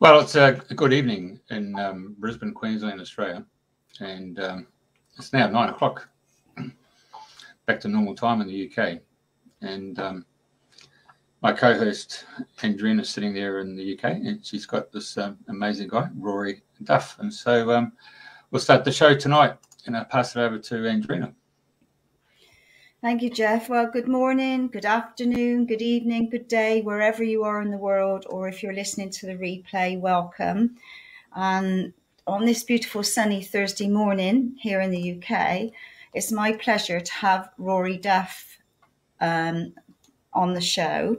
Well, it's a good evening in Brisbane, Queensland, Australia, and it's now 9 o'clock, back to normal time in the UK. And my co-host, Andrina, is sitting there in the UK, and she's got this amazing guy, Rory Duff. And so we'll start the show tonight, and I'll pass it over to Andrina. Thank you, Jeff. Well, good morning, good afternoon, good evening, good day, wherever you are in the world, or if you're listening to the replay, welcome. On this beautiful sunny Thursday morning here in the UK, it's my pleasure to have Rory Duff on the show.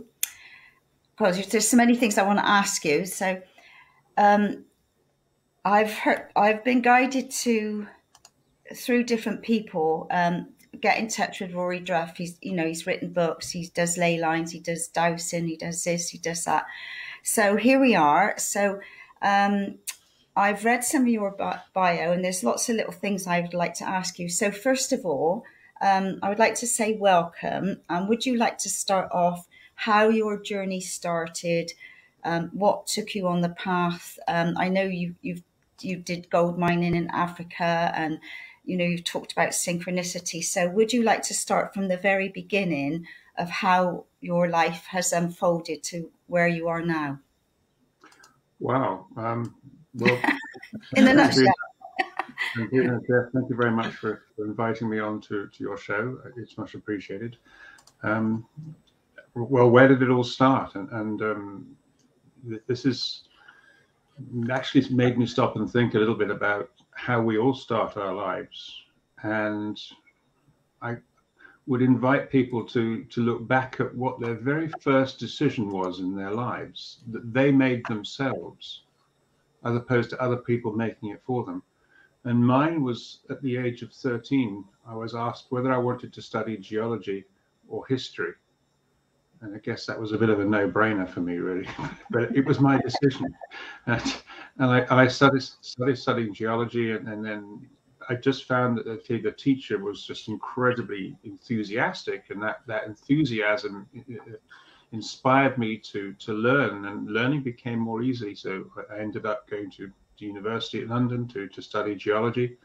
Because there's so many things I want to ask you. So I've been guided through different people. Get in touch with Rory Duff. He's written books, he does ley lines, he does dowsing, he does this, he does that. So here we are. So I've read some of your bio, and there's lots of little things I would like to ask you. So first of all, I would like to say welcome. And would you like to start off how your journey started? What took you on the path? I know you did gold mining in Africa, and you've talked about synchronicity. So would you like to start from the very beginning of how your life has unfolded to where you are now? Wow. Well, in a nutshell. Thank you, Jeff. Thank you very much for inviting me on to your show. It's much appreciated. Well, where did it all start? And this has actually made me stop and think a little bit about how we all start our lives, and I would invite people to look back at what their very first decision was in their lives that they made themselves, as opposed to other people making it for them. And mine was at the age of 13. I was asked whether I wanted to study geology or history, and I guess that was a bit of a no-brainer for me, really. But it was my decision. And I started studying geology, and then I just found that the teacher was just incredibly enthusiastic, and that enthusiasm inspired me to learn, and learning became more easy. So I ended up going to the University in London to study geology.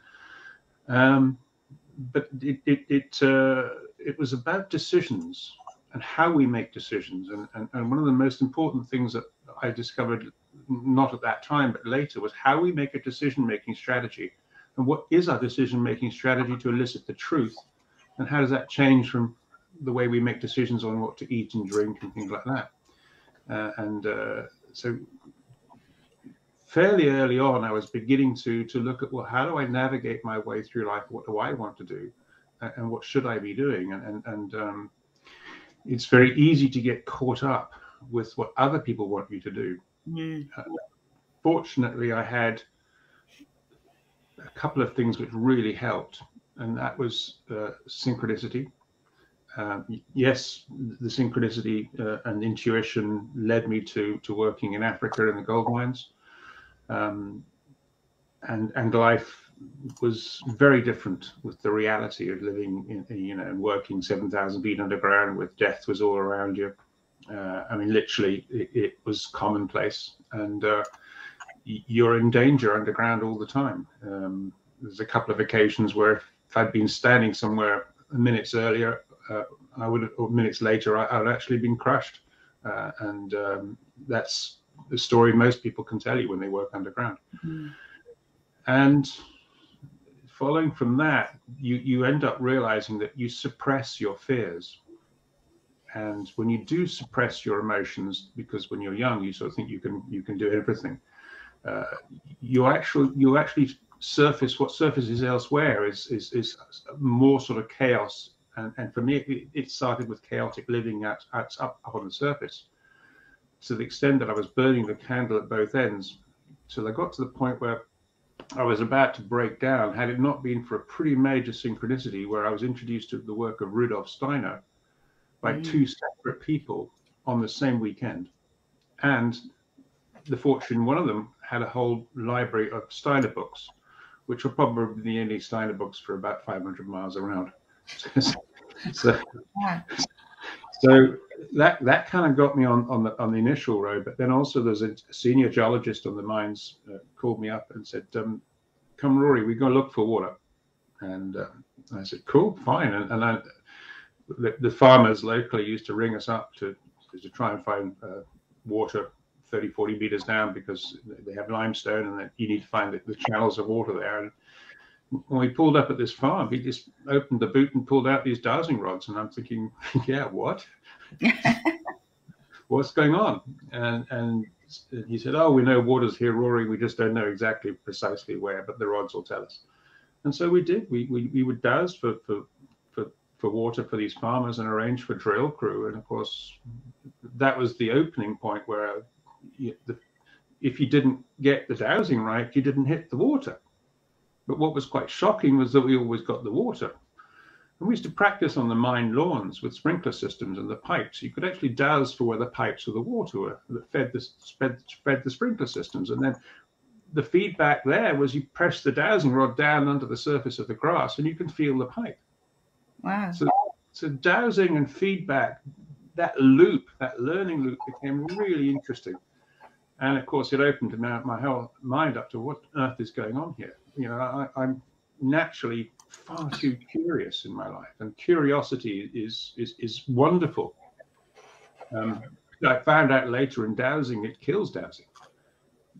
But it was about decisions and how we make decisions. And one of the most important things that I discovered, not at that time, but later, was how we make a decision-making strategy, and what is our decision-making strategy to elicit the truth, and how does that change from the way we make decisions on what to eat and drink and things like that. So fairly early on, I was beginning to look at, well, how do I navigate my way through life? What do I want to do, and what should I be doing? And it's very easy to get caught up with what other people want you to do. Mm. Fortunately, I had a couple of things which really helped, and that was synchronicity. Yes, the synchronicity and intuition led me to working in Africa in the gold mines, and life was very different with the reality of living and working 7,000 feet underground, with death was all around you. I mean, literally, it was commonplace, and you're in danger underground all the time. There's a couple of occasions where if I'd been standing somewhere minutes earlier, or minutes later, I'd actually been crushed. That's the story most people can tell you when they work underground. Mm-hmm. And following from that, you end up realizing that you suppress your fears. And when you do suppress your emotions, because when you're young, you sort of think you can do everything, you actually surface what surfaces elsewhere is more sort of chaos. And for me, it started with chaotic living up on the surface, to the extent that I was burning the candle at both ends, till I got to the point where I was about to break down, had it not been for a pretty major synchronicity where I was introduced to the work of Rudolf Steiner by two separate people on the same weekend. And one of them had a whole library of Steiner books, which were probably the only Steiner books for about 500 miles around. so, so, So that kind of got me on the initial road. But then also there's a senior geologist on the mines called me up and said, "Come, Rory, we're going to look for water." And I said, "Cool, fine." And the farmers locally used to ring us up to try and find water 30, 40 meters down, because they have limestone and you need to find the channels of water there. And when we pulled up at this farm, he just opened the boot and pulled out these dowsing rods. And I'm thinking, yeah, what? What's going on? And he said, "Oh, we know water's here, Rory. We just don't know exactly precisely where, but the rods will tell us." And so we did. We would douse for water for these farmers and arrange for drill crew. And of course, that was the opening point where if you didn't get the dowsing right, you didn't hit the water. But what was quite shocking was that we always got the water. And we used to practice on the mine lawns with sprinkler systems and the pipes. You could actually douse for where the pipes of the water were that fed the sprinkler systems. And then the feedback there was you press the dowsing rod down under the surface of the grass and you can feel the pipe. Wow. So dowsing and feedback, that loop, that learning loop became really interesting. And of course, it opened my whole mind up to what on earth is going on here. You know, I'm naturally far too curious in my life, and curiosity is wonderful. I found out later in dowsing, it kills dowsing.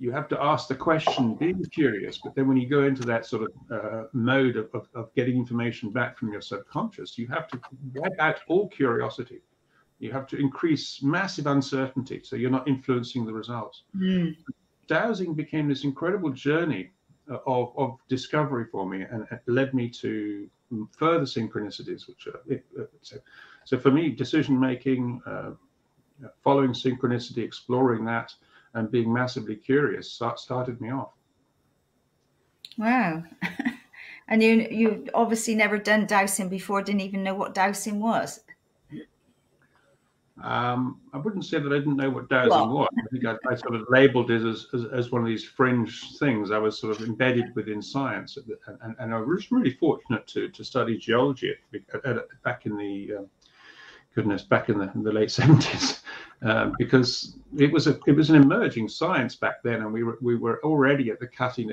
You have to ask the question, being curious, but then when you go into that sort of mode of getting information back from your subconscious, you have to wipe out all curiosity. You have to increase massive uncertainty, so you're not influencing the results. Mm. Dowsing became this incredible journey of discovery for me, and it led me to further synchronicities, which are so for me, decision making, following synchronicity, exploring that, and being massively curious started me off. Wow. And you obviously never done dowsing before, didn't even know what dowsing was. I wouldn't say that I didn't know what dowsing was. I think I sort of labelled it as one of these fringe things. I was sort of embedded within science, and I was really fortunate to study geology back in the back in the late 70s, because it was an emerging science back then, and we were already at the cutting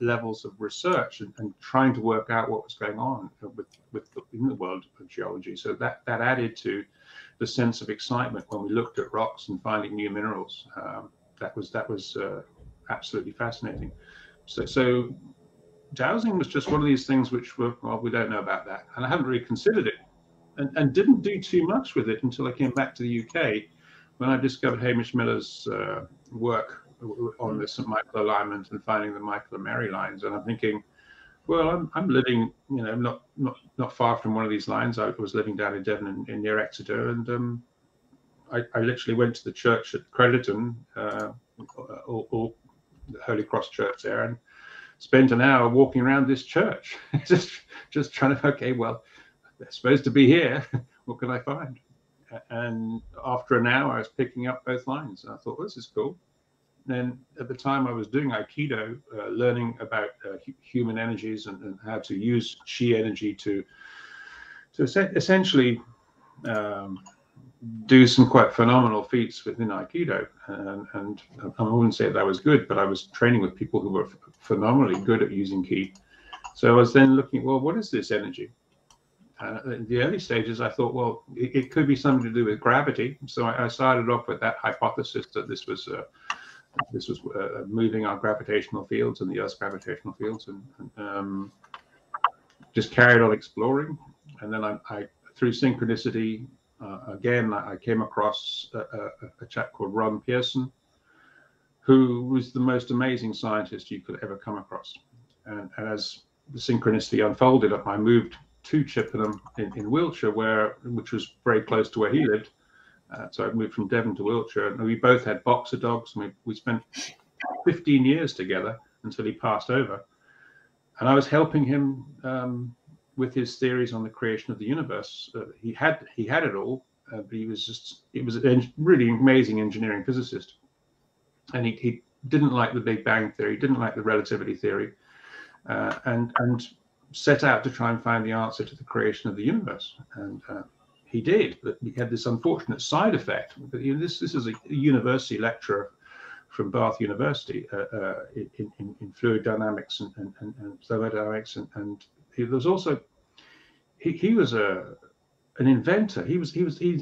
levels of research and trying to work out what was going on in the world of geology. So that added to the sense of excitement when we looked at rocks and finding new minerals. That was absolutely fascinating. So dowsing was just one of these things which were, well, we don't know about that, and I haven't really considered it. And didn't do too much with it until I came back to the UK, when I discovered Hamish Miller's work on the St. Michael alignment and finding the Michael and Mary lines. And I'm thinking, well, I'm living, you know, not far from one of these lines. I was living down in Devon in near Exeter, and I literally went to the church at Crediton, or the Holy Cross Church there, and spent an hour walking around this church, just trying to, okay, well, they're supposed to be here. What can I find? And after an hour, I was picking up both lines. And I thought, well, this is cool. And then at the time I was doing Aikido, learning about human energies and how to use chi energy to essentially do some quite phenomenal feats within Aikido. And I wouldn't say that I was good, but I was training with people who were phenomenally good at using ki. So I was then looking, well, what is this energy? In the early stages, I thought, well, it could be something to do with gravity. So I started off with that hypothesis that this was moving our gravitational fields and the Earth's gravitational fields, and just carried on exploring. And then I through synchronicity, again, I came across a chap called Ron Pearson, who was the most amazing scientist you could ever come across. And as the synchronicity unfolded, I moved to Chippenham in Wiltshire, which was very close to where he lived. So I moved from Devon to Wiltshire, and we both had boxer dogs, and we spent 15 years together until he passed over. And I was helping him with his theories on the creation of the universe. He had it all, but he was a really amazing engineering physicist, and he didn't like the Big Bang theory, didn't like the relativity theory, and set out to try and find the answer to the creation of the universe. And he did, but he had this unfortunate side effect. This is a university lecturer from Bath University in fluid dynamics and thermodynamics, and he was also he was an inventor. He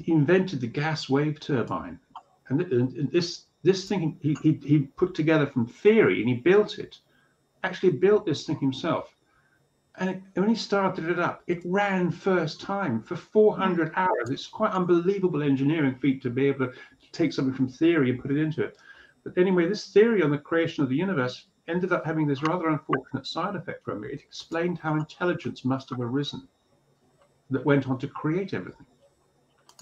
invented the gas wave turbine, and this thing he put together from theory, and he built it. Actually built this thing himself. And when he started it up, it ran first time for 400 hours. It's quite unbelievable engineering feat to be able to take something from theory and put it into it. But anyway, this theory on the creation of the universe ended up having this rather unfortunate side effect from it. It explained how intelligence must have arisen that went on to create everything,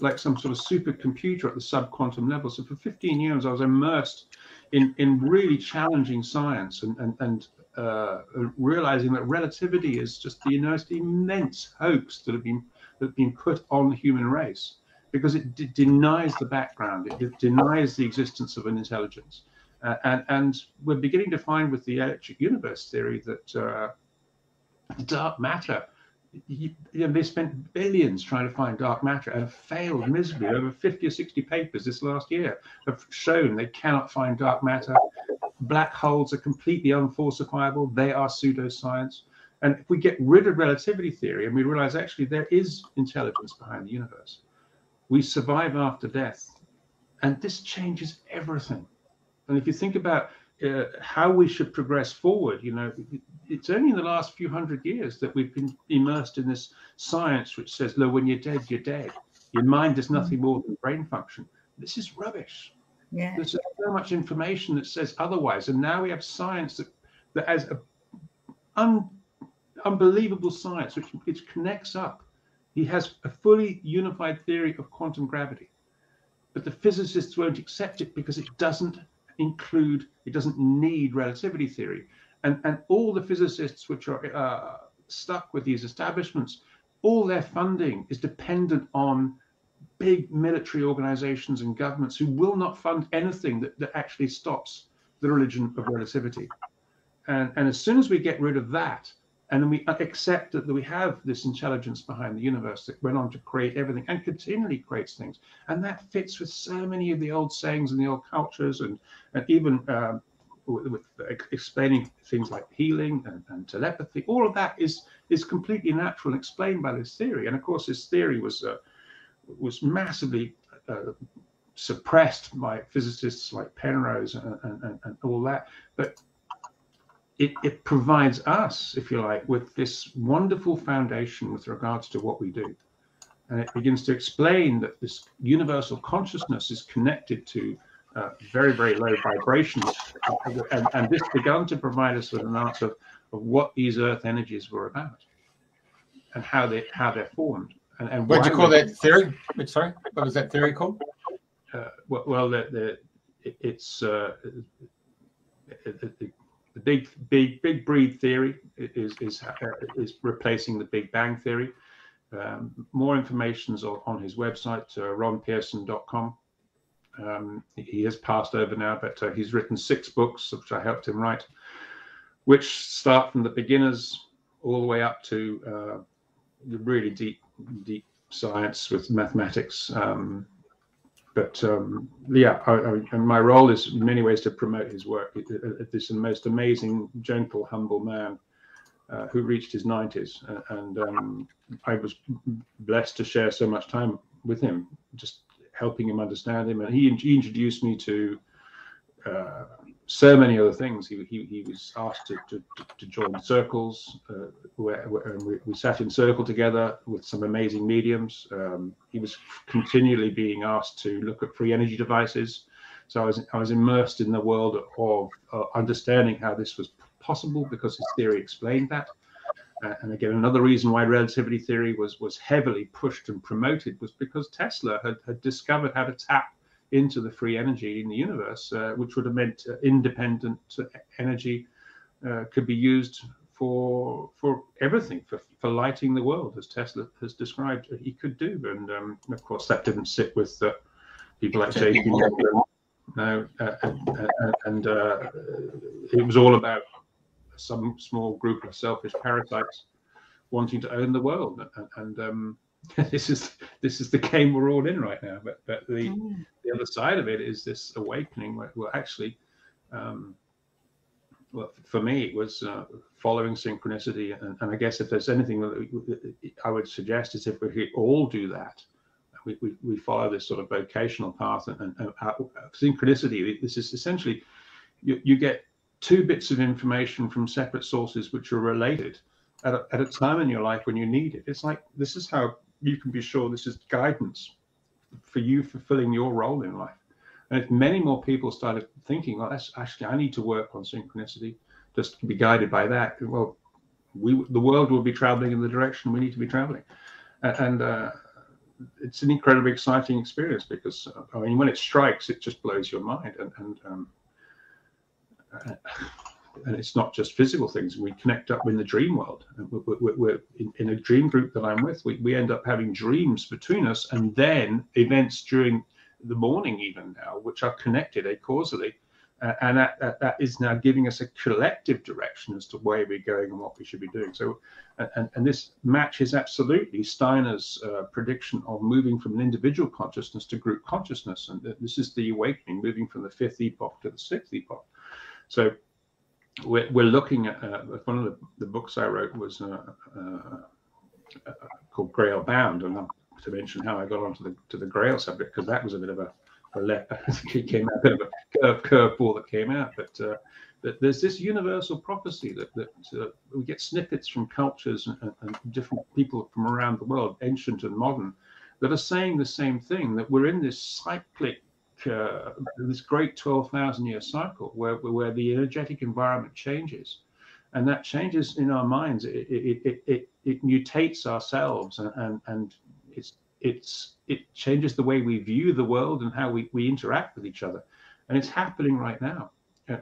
like some sort of supercomputer at the sub-quantum level. So for 15 years, I was immersed in really challenging science and realizing that relativity is just the immense hoax that have been put on the human race, because it denies the background, it denies the existence of an intelligence, and we're beginning to find with the electric universe theory that dark matter. They spent billions trying to find dark matter and failed miserably. Over 50 or 60 papers this last year have shown they cannot find dark matter. Black holes are completely unfalsifiable. They are pseudoscience. And if we get rid of relativity theory and we realize actually there is intelligence behind the universe, we survive after death. And this changes everything. And if you think about how we should progress forward, you know, it's only in the last few hundred years that we've been immersed in this science which says, look, when you're dead, your mind is nothing more than brain function. This is rubbish. Yeah. There's so much information that says otherwise, and now we have science that has a unbelievable science which connects up. He has a fully unified theory of quantum gravity, but the physicists won't accept it because it doesn't need relativity theory, and all the physicists which are stuck with these establishments, all their funding is dependent on big military organizations and governments who will not fund anything that actually stops the religion of relativity. And as soon as we get rid of that, and then we accept that we have this intelligence behind the universe that went on to create everything and continually creates things. And that fits with so many of the old sayings and the old cultures, and even with explaining things like healing and telepathy. All of that is completely natural and explained by this theory. And of course, this theory was massively suppressed by physicists like Penrose and all that. But it provides us, if you like, with this wonderful foundation with regards to what we do. And it begins to explain that this universal consciousness is connected to very, very low vibrations. And this begun to provide us with an answer of what these earth energies were about and how they're formed. And what do you call that theory? Sorry, what was that theory called? The big breed theory is replacing the Big Bang theory. More information is on his website, ronpearson.com. He has passed over now, but he's written 6 books, which I helped him write, which start from the beginners all the way up to the really deep science with mathematics. My role is in many ways to promote his work. This most amazing, gentle, humble man who reached his 90s. I was blessed to share so much time with him, just helping him understand him. And he introduced me to so many other things. He was asked to join circles where we sat in circle together with some amazing mediums. He was continually being asked to look at free energy devices. So I was immersed in the world of understanding how this was possible, because his theory explained that. And again, another reason why relativity theory was heavily pushed and promoted was because Tesla had discovered how to tap into the free energy in the universe, which would have meant independent energy could be used for everything, for lighting the world, as Tesla has described he could do. And of course, that didn't sit with people like JP Morgan. No, it was all about some small group of selfish parasites wanting to own the world, and this is the game we're all in right now. But the other side of it is this awakening. Well, actually, well, for me, it was following synchronicity. And I guess if there's anything that I would suggest is if we all do that, we follow this sort of vocational path and synchronicity. This is essentially you get two bits of information from separate sources which are related at a time in your life when you need it. It's like, this is how you can be sure this is guidance for you fulfilling your role in life. And if many more people started thinking, well, that's actually, I need to work on synchronicity, just to be guided by that, well, the world will be traveling in the direction we need to be traveling. And it's an incredibly exciting experience because, I mean, when it strikes, it just blows your mind. And it's not just physical things. We connect up in the dream world. We're in a dream group that I'm with. We end up having dreams between us, and then events during the morning even now, which are connected causally. And that is now giving us a collective direction as to where we're going and what we should be doing. So, and this matches absolutely Steiner's prediction of moving from an individual consciousness to group consciousness. And this is the awakening, moving from the 5th epoch to the 6th epoch. So we're looking at one of the books I wrote was called Grail Bound, and not to mention how I got onto the Grail subject, because that was a bit of a curveball that came out. But there's this universal prophecy that we get snippets from cultures and different people from around the world, ancient and modern, that are saying the same thing, that we're in this cyclic, this great 12,000-year cycle where the energetic environment changes, and that changes in our minds. It mutates ourselves, and it changes the way we view the world and how we interact with each other, and it's happening right now.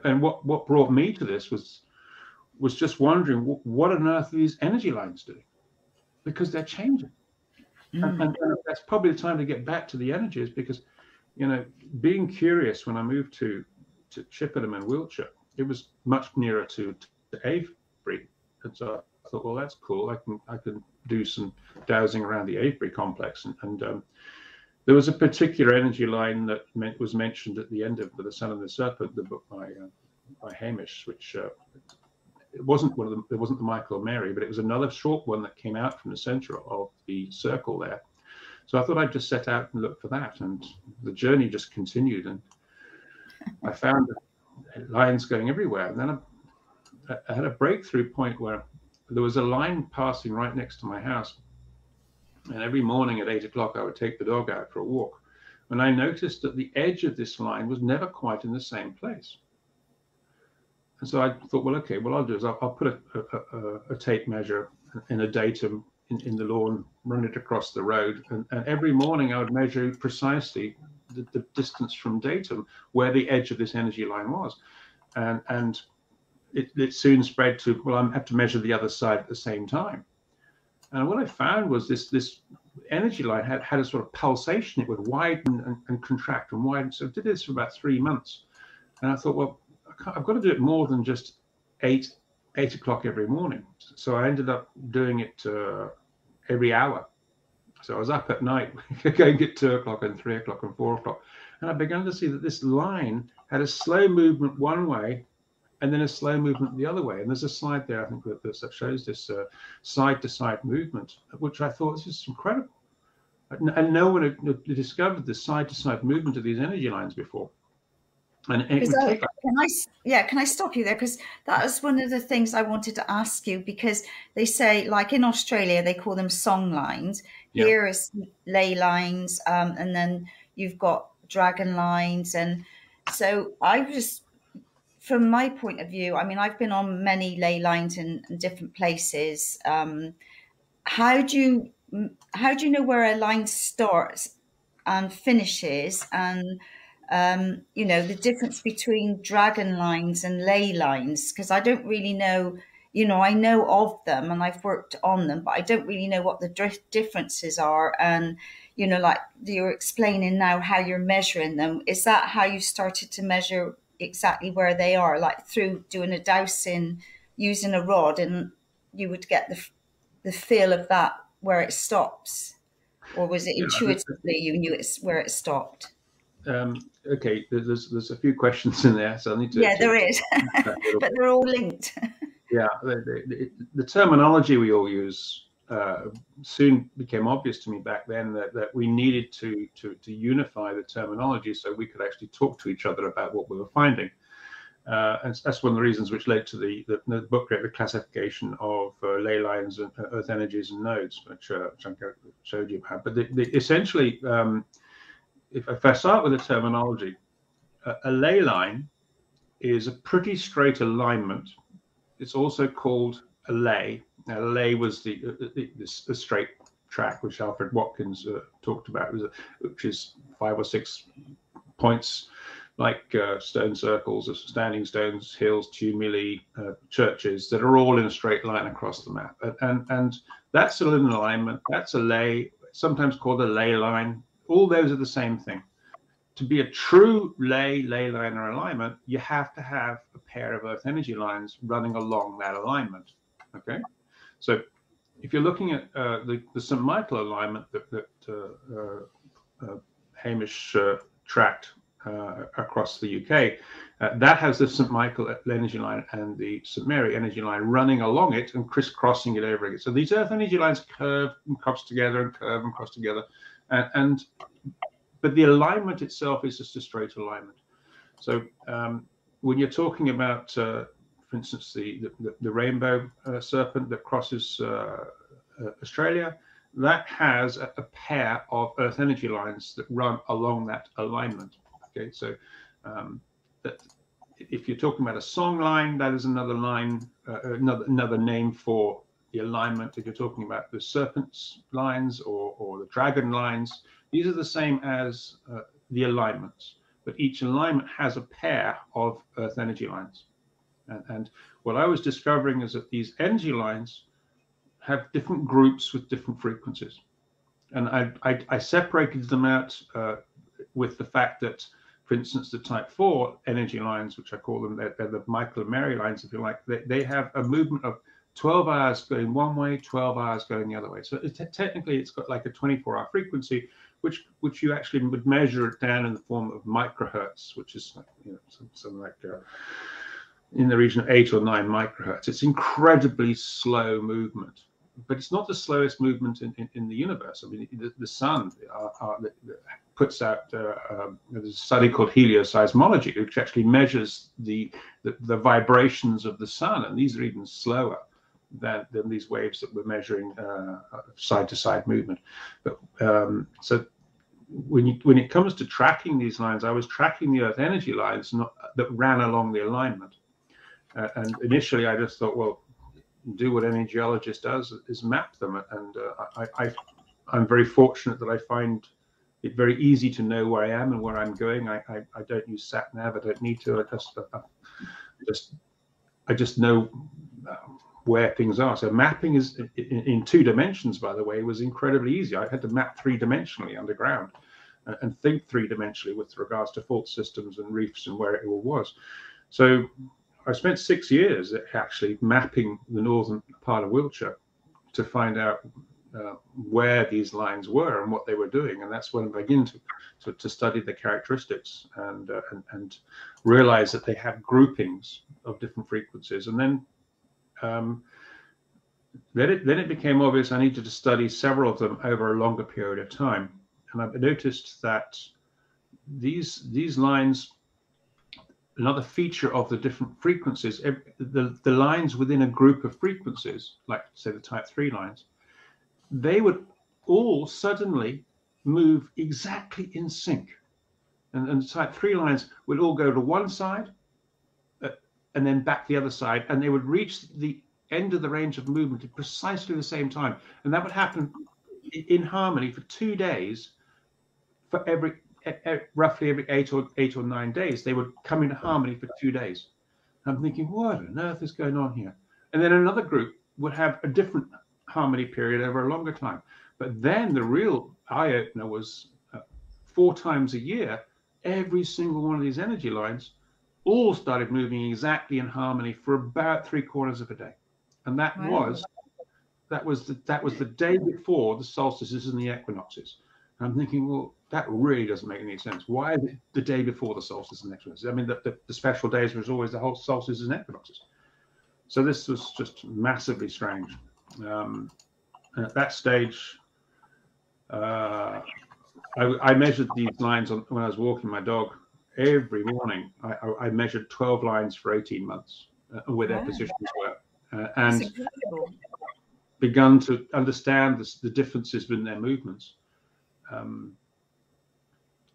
And what brought me to this was just wondering what on earth are these energy lines doing, because they're changing, and that's probably the time to get back to the energies, because, you know, being curious when I moved to Chippenham and Wiltshire, it was much nearer to Avebury, and so I thought, well, that's cool. I can do some dowsing around the Avebury complex, and there was a particular energy line that was mentioned at the end of *The Son and the Serpent*, the book by Hamish, which it wasn't one of them. It wasn't the Michael and Mary, but it was another short one that came out from the centre of the circle there. So I thought I'd just set out and look for that, and the journey just continued, and I found lines going everywhere. And then I had a breakthrough point where there was a line passing right next to my house, and every morning at 8 o'clock I would take the dog out for a walk, and I noticed that the edge of this line was never quite in the same place. And so I thought, well, okay, what I'll do is I'll put a tape measure in a datum in the lawn, run it across the road, and every morning I would measure precisely the distance from datum where the edge of this energy line was, and it soon spread to, well, I have to measure the other side at the same time. And what I found was this energy line had a sort of pulsation. It would widen and contract and widen. So I did this for about 3 months, and I thought, well, I've got to do it more than just 8 o'clock every morning. So I ended up doing it every hour. So I was up at night going at 2 o'clock and 3 o'clock and 4 o'clock, and I began to see that this line had a slow movement one way and then a slow movement the other way. And there's a slide there, I think, that shows this side to side movement, which I thought, this is incredible, and no one had discovered the side to side movement of these energy lines before. Can I stop you there? Because that was one of the things I wanted to ask you, because they say, like in Australia, they call them song lines. Yeah. Here is ley lines, and then you've got dragon lines. And so I just, from my point of view, I mean, I've been on many ley lines in different places. How do you know where a line starts and finishes, and you know, the difference between dragon lines and ley lines? Because I don't really know, you know, I know of them and I've worked on them, but I don't really know what the differences are. And, you know, like you're explaining now how you're measuring them. Is that how you started to measure exactly where they are, like through doing a dowsing, using a rod, and you would get the feel of that, where it stops? Or was it intuitively you knew it's where it stopped? Okay, there's a few questions in there, so I need to... Yeah, there is, but they're all linked. Yeah, the terminology we all use soon became obvious to me back then that we needed to unify the terminology so we could actually talk to each other about what we were finding. And that's one of the reasons which led to the book, the classification of ley lines and earth energies and nodes, which I showed you about. But essentially, if I start with the terminology, a ley line is a pretty straight alignment. It's also called a ley. Now, a ley was the straight track, which Alfred Watkins talked about, which is 5 or 6 points, like stone circles, standing stones, hills, tumuli, churches, that are all in a straight line across the map. And that's an alignment, that's a ley, sometimes called a ley line. All those are the same thing. To be a true ley line or alignment, you have to have a pair of earth energy lines running along that alignment, okay? So if you're looking at the St. Michael alignment that Hamish tracked across the UK, that has the St. Michael energy line and the St. Mary energy line running along it and crisscrossing it over again. So these earth energy lines curve and cross together and curve and cross together, but the alignment itself is just a straight alignment. So when you're talking about, for instance, the rainbow serpent that crosses Australia, that has a pair of earth energy lines that run along that alignment. Okay, so if you're talking about a song line, that is another line, another name for the alignment. If you're talking about the serpent's lines or the dragon lines, these are the same as the alignments, but each alignment has a pair of earth energy lines. And what I was discovering is that these energy lines have different groups with different frequencies. And I separated them out with the fact that, for instance, the type 4 energy lines, which I call them, they're the Michael and Mary lines, if you like, they have a movement of 12 hours going one way, 12 hours going the other way. So technically, it's got like a 24-hour frequency, which you actually would measure it down in the form of microhertz, which is like, you know, something like in the region of 8 or 9 microhertz. It's incredibly slow movement. But it's not the slowest movement in the universe. I mean, the sun puts out there's a study called helioseismology, which actually measures the vibrations of the sun, and these are even slower than these waves that we're measuring side to side movement. But so when it comes to tracking these lines, I was tracking the earth energy lines that ran along the alignment, and initially I just thought, well, do what any geologist does, is map them. And I'm very fortunate that I find it very easy to know where I am and where I'm going. I don't use sat nav. I don't need to. I just know where things are. So mapping is in 2 dimensions, by the way, was incredibly easy. I had to map 3-dimensionally underground and think 3-dimensionally with regards to fault systems and reefs and where it all was. So I spent 6 years actually mapping the northern part of Wiltshire to find out where these lines were and what they were doing, and that's when I began to study the characteristics and realize that they have groupings of different frequencies. And then it became obvious I needed to study several of them over a longer period of time, and I noticed that these lines. Another feature of the different frequencies, the lines within a group of frequencies, like say the type 3 lines, they would all suddenly move exactly in sync. And the type 3 lines would all go to one side and then back the other side, and they would reach the end of the range of movement at precisely the same time. And that would happen in harmony for 2 days for every... roughly every 8 or 9 days, they would come into harmony for 2 days. I'm thinking, what on earth is going on here? And then another group would have a different harmony period over a longer time. But then the real eye-opener was 4 times a year, every single one of these energy lines all started moving exactly in harmony for about 3/4 of a day. And that was That was the day before the solstices and the equinoxes. And I'm thinking, well, that really doesn't make any sense. Why is it the day before the solstices and equinoxes? I mean, the special days was always the whole solstices and equinoxes. So this was just massively strange. And at that stage, I measured these lines on, when I was walking my dog every morning. I measured 12 lines for 18 months where their positions were. And begun to understand the differences in their movements. And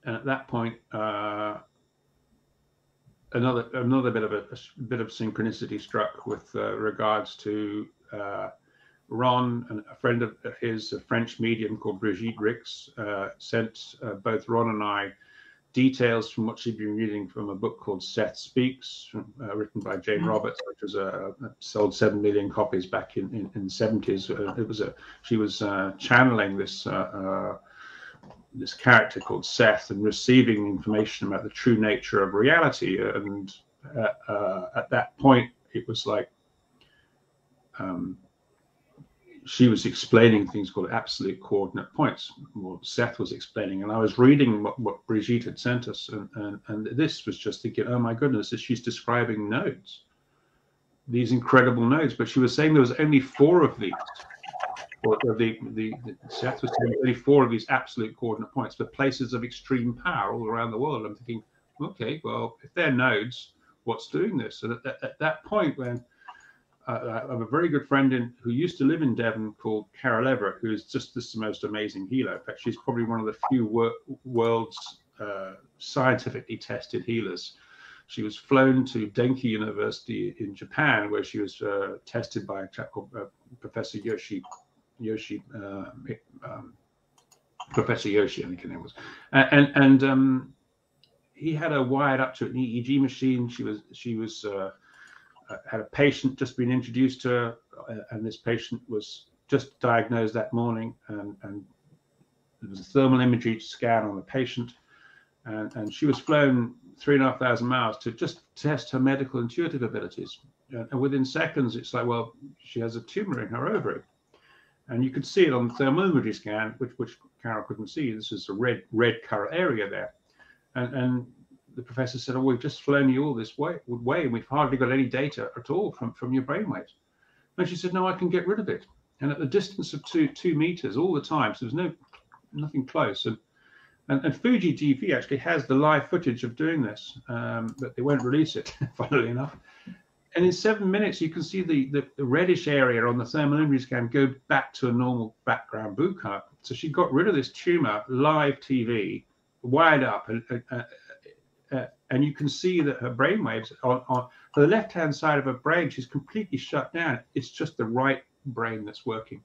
at that point, another bit of a bit of synchronicity struck with regards to Ron and a friend of his, a French medium called Brigitte Ricks, sent both Ron and I details from what she'd been reading from a book called Seth Speaks, written by Jane Roberts, which was sold 7 million copies back in the 70s. She was channeling this this character called Seth and receiving information about the true nature of reality. And at that point, it was like she was explaining things called absolute coordinate points. Well, Seth was explaining, and I was reading what Brigitte had sent us, and this was just thinking, oh my goodness, she's describing nodes, these incredible nodes. But she was saying there was only four of these. Or Seth was saying only four of these absolute coordinate points, the places of extreme power all around the world. I'm thinking, okay, well, if they're nodes, what's doing this? And at that point, when I have a very good friend who used to live in Devon called Carol Everett, who is just the most amazing healer. In fact, she's probably one of the few world's scientifically tested healers. She was flown to Denki University in Japan, where she was tested by a chap called Professor Yoshi. Professor Yoshi, I think her name was. And he had her wired up to an EEG machine. She had a patient just been introduced to her, and this patient was just diagnosed that morning, and there was a thermal imaging scan on the patient, and she was flown 3,500 miles to just test her medical intuitive abilities, and within seconds it's like, well, she has a tumor in her ovary, and you could see it on the thermal imaging scan, which Carol couldn't see. This is a red color area there, and the professor said, oh, we've just flown you all this way, and we've hardly got any data at all from your brainwaves. And she said, no, I can get rid of it. And at the distance of two meters all the time, so there's nothing close. And Fuji TV actually has the live footage of doing this, but they won't release it, funnily enough. And in 7 minutes, you can see the reddish area on the thermal imaging scan go back to a normal background blue color. So she got rid of this tumor, live TV, wired up, and you can see that her brain waves on the left-hand side of her brain, she's completely shut down. It's just the right brain that's working.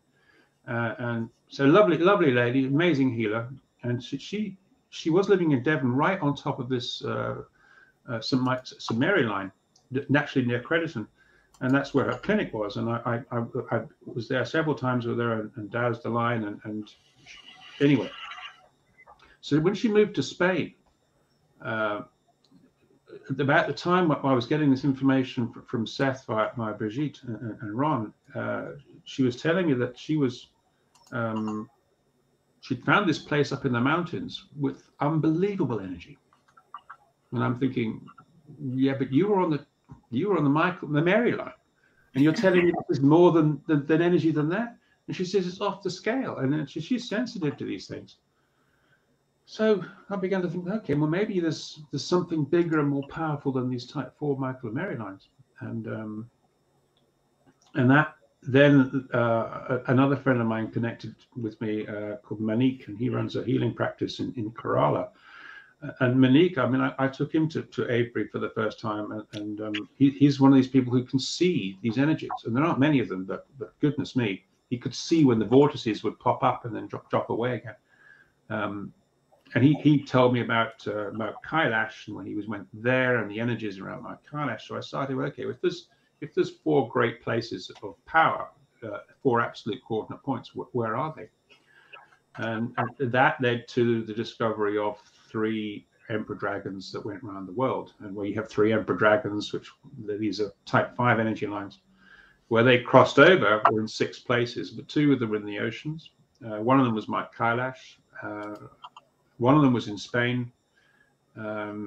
And so lovely lady, amazing healer. And she was living in Devon, right on top of this St. Mary line, naturally near Crediton. And that's where her clinic was. And I was there several times with her and doused the line. And anyway, so when she moved to Spain, about the time I was getting this information from Seth by Brigitte and Ron, she was telling me that she'd found this place up in the mountains with unbelievable energy. And I'm thinking, yeah, but you were on the Mary line, and you're telling me there's more than energy than that. And she says it's off the scale, and then she's sensitive to these things. So I began to think, okay, well, maybe there's something bigger and more powerful than these type 4 Michael and Mary lines. And that then another friend of mine connected with me called Manique, and he runs a healing practice in Kerala. And Manique, I mean, I took him to Avebury for the first time, and he's one of these people who can see these energies. And there aren't many of them, but goodness me, he could see when the vortices would pop up and then drop away again. And he told me about Mount Kailash and when he went there and the energies around Mount Kailash. So I started, okay, if there's 4 great places of power, 4 absolute coordinate points, where are they? And that led to the discovery of 3 emperor dragons that went around the world. And where you have 3 emperor dragons, which these are type 5 energy lines, Where they crossed over were in 6 places, but 2 of them were in the oceans. One of them was Mount Kailash. One of them was in Spain. And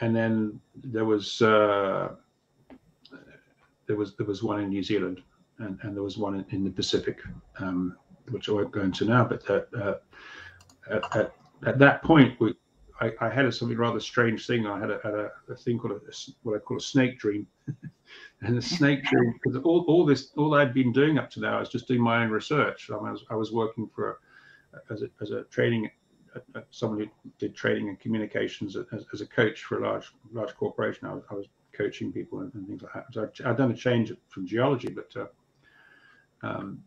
then there was one in New Zealand, and there was one in the Pacific, which I won't go into now. But at that point, I had something rather strange thing. I had a thing called what I call a snake dream, and the snake dream, because all I'd been doing up to now, I was just doing my own research. I was working for as a training, someone who did training and communications as a coach for a large corporation. I was coaching people and things like that. So I'd done a change from geology, but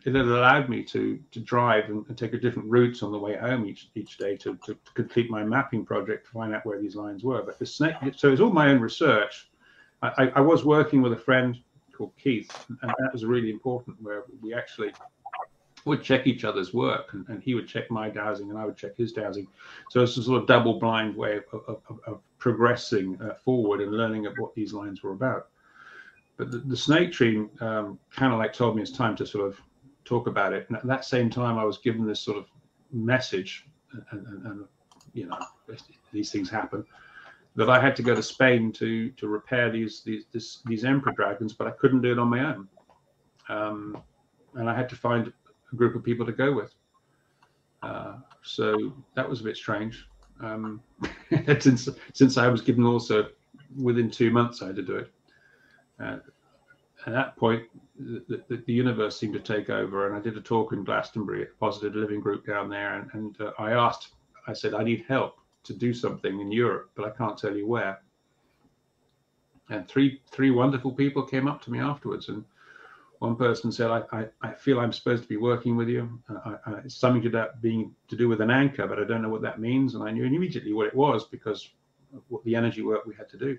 it had allowed me to drive and take a different routes on the way home each day to complete my mapping project to find out where these lines were. But the snake, so it was all my own research. I was working with a friend called Keith, and that was really important, where we actually would check each other's work, and he would check my dowsing and I would check his dowsing. So it's a sort of double blind way of progressing forward and learning of what these lines were about. But the snake dream kind of like told me it's time to sort of talk about it. And at that same time, I was given this sort of message, and you know, these things happen, that I had to go to Spain to repair these emperor dragons, but I couldn't do it on my own. And I had to find a group of people to go with. So that was a bit strange. Since I was given also within 2 months, I had to do it. At that point, the universe seemed to take over, and I did a talk in Glastonbury at the Positive Living Group down there, and I said, I need help to do something in Europe, but I can't tell you where. And three wonderful people came up to me afterwards, and one person said, I feel I'm supposed to be working with you. It's something to do with an anchor, but I don't know what that means. And I knew immediately what it was because of what the energy work we had to do.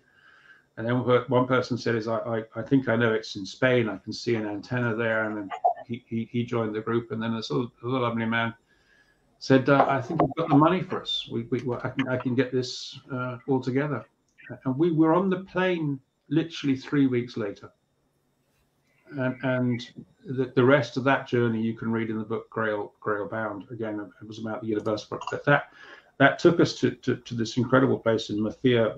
And then one person said, I think I know it's in Spain. I can see an antenna there. And then he joined the group. And then this little lovely man said, I think we've got the money for us. I can get this all together. And we were on the plane literally 3 weeks later. And the rest of that journey you can read in the book Grail Bound. Again, it was about the universe, but that took us to this incredible place in Murcia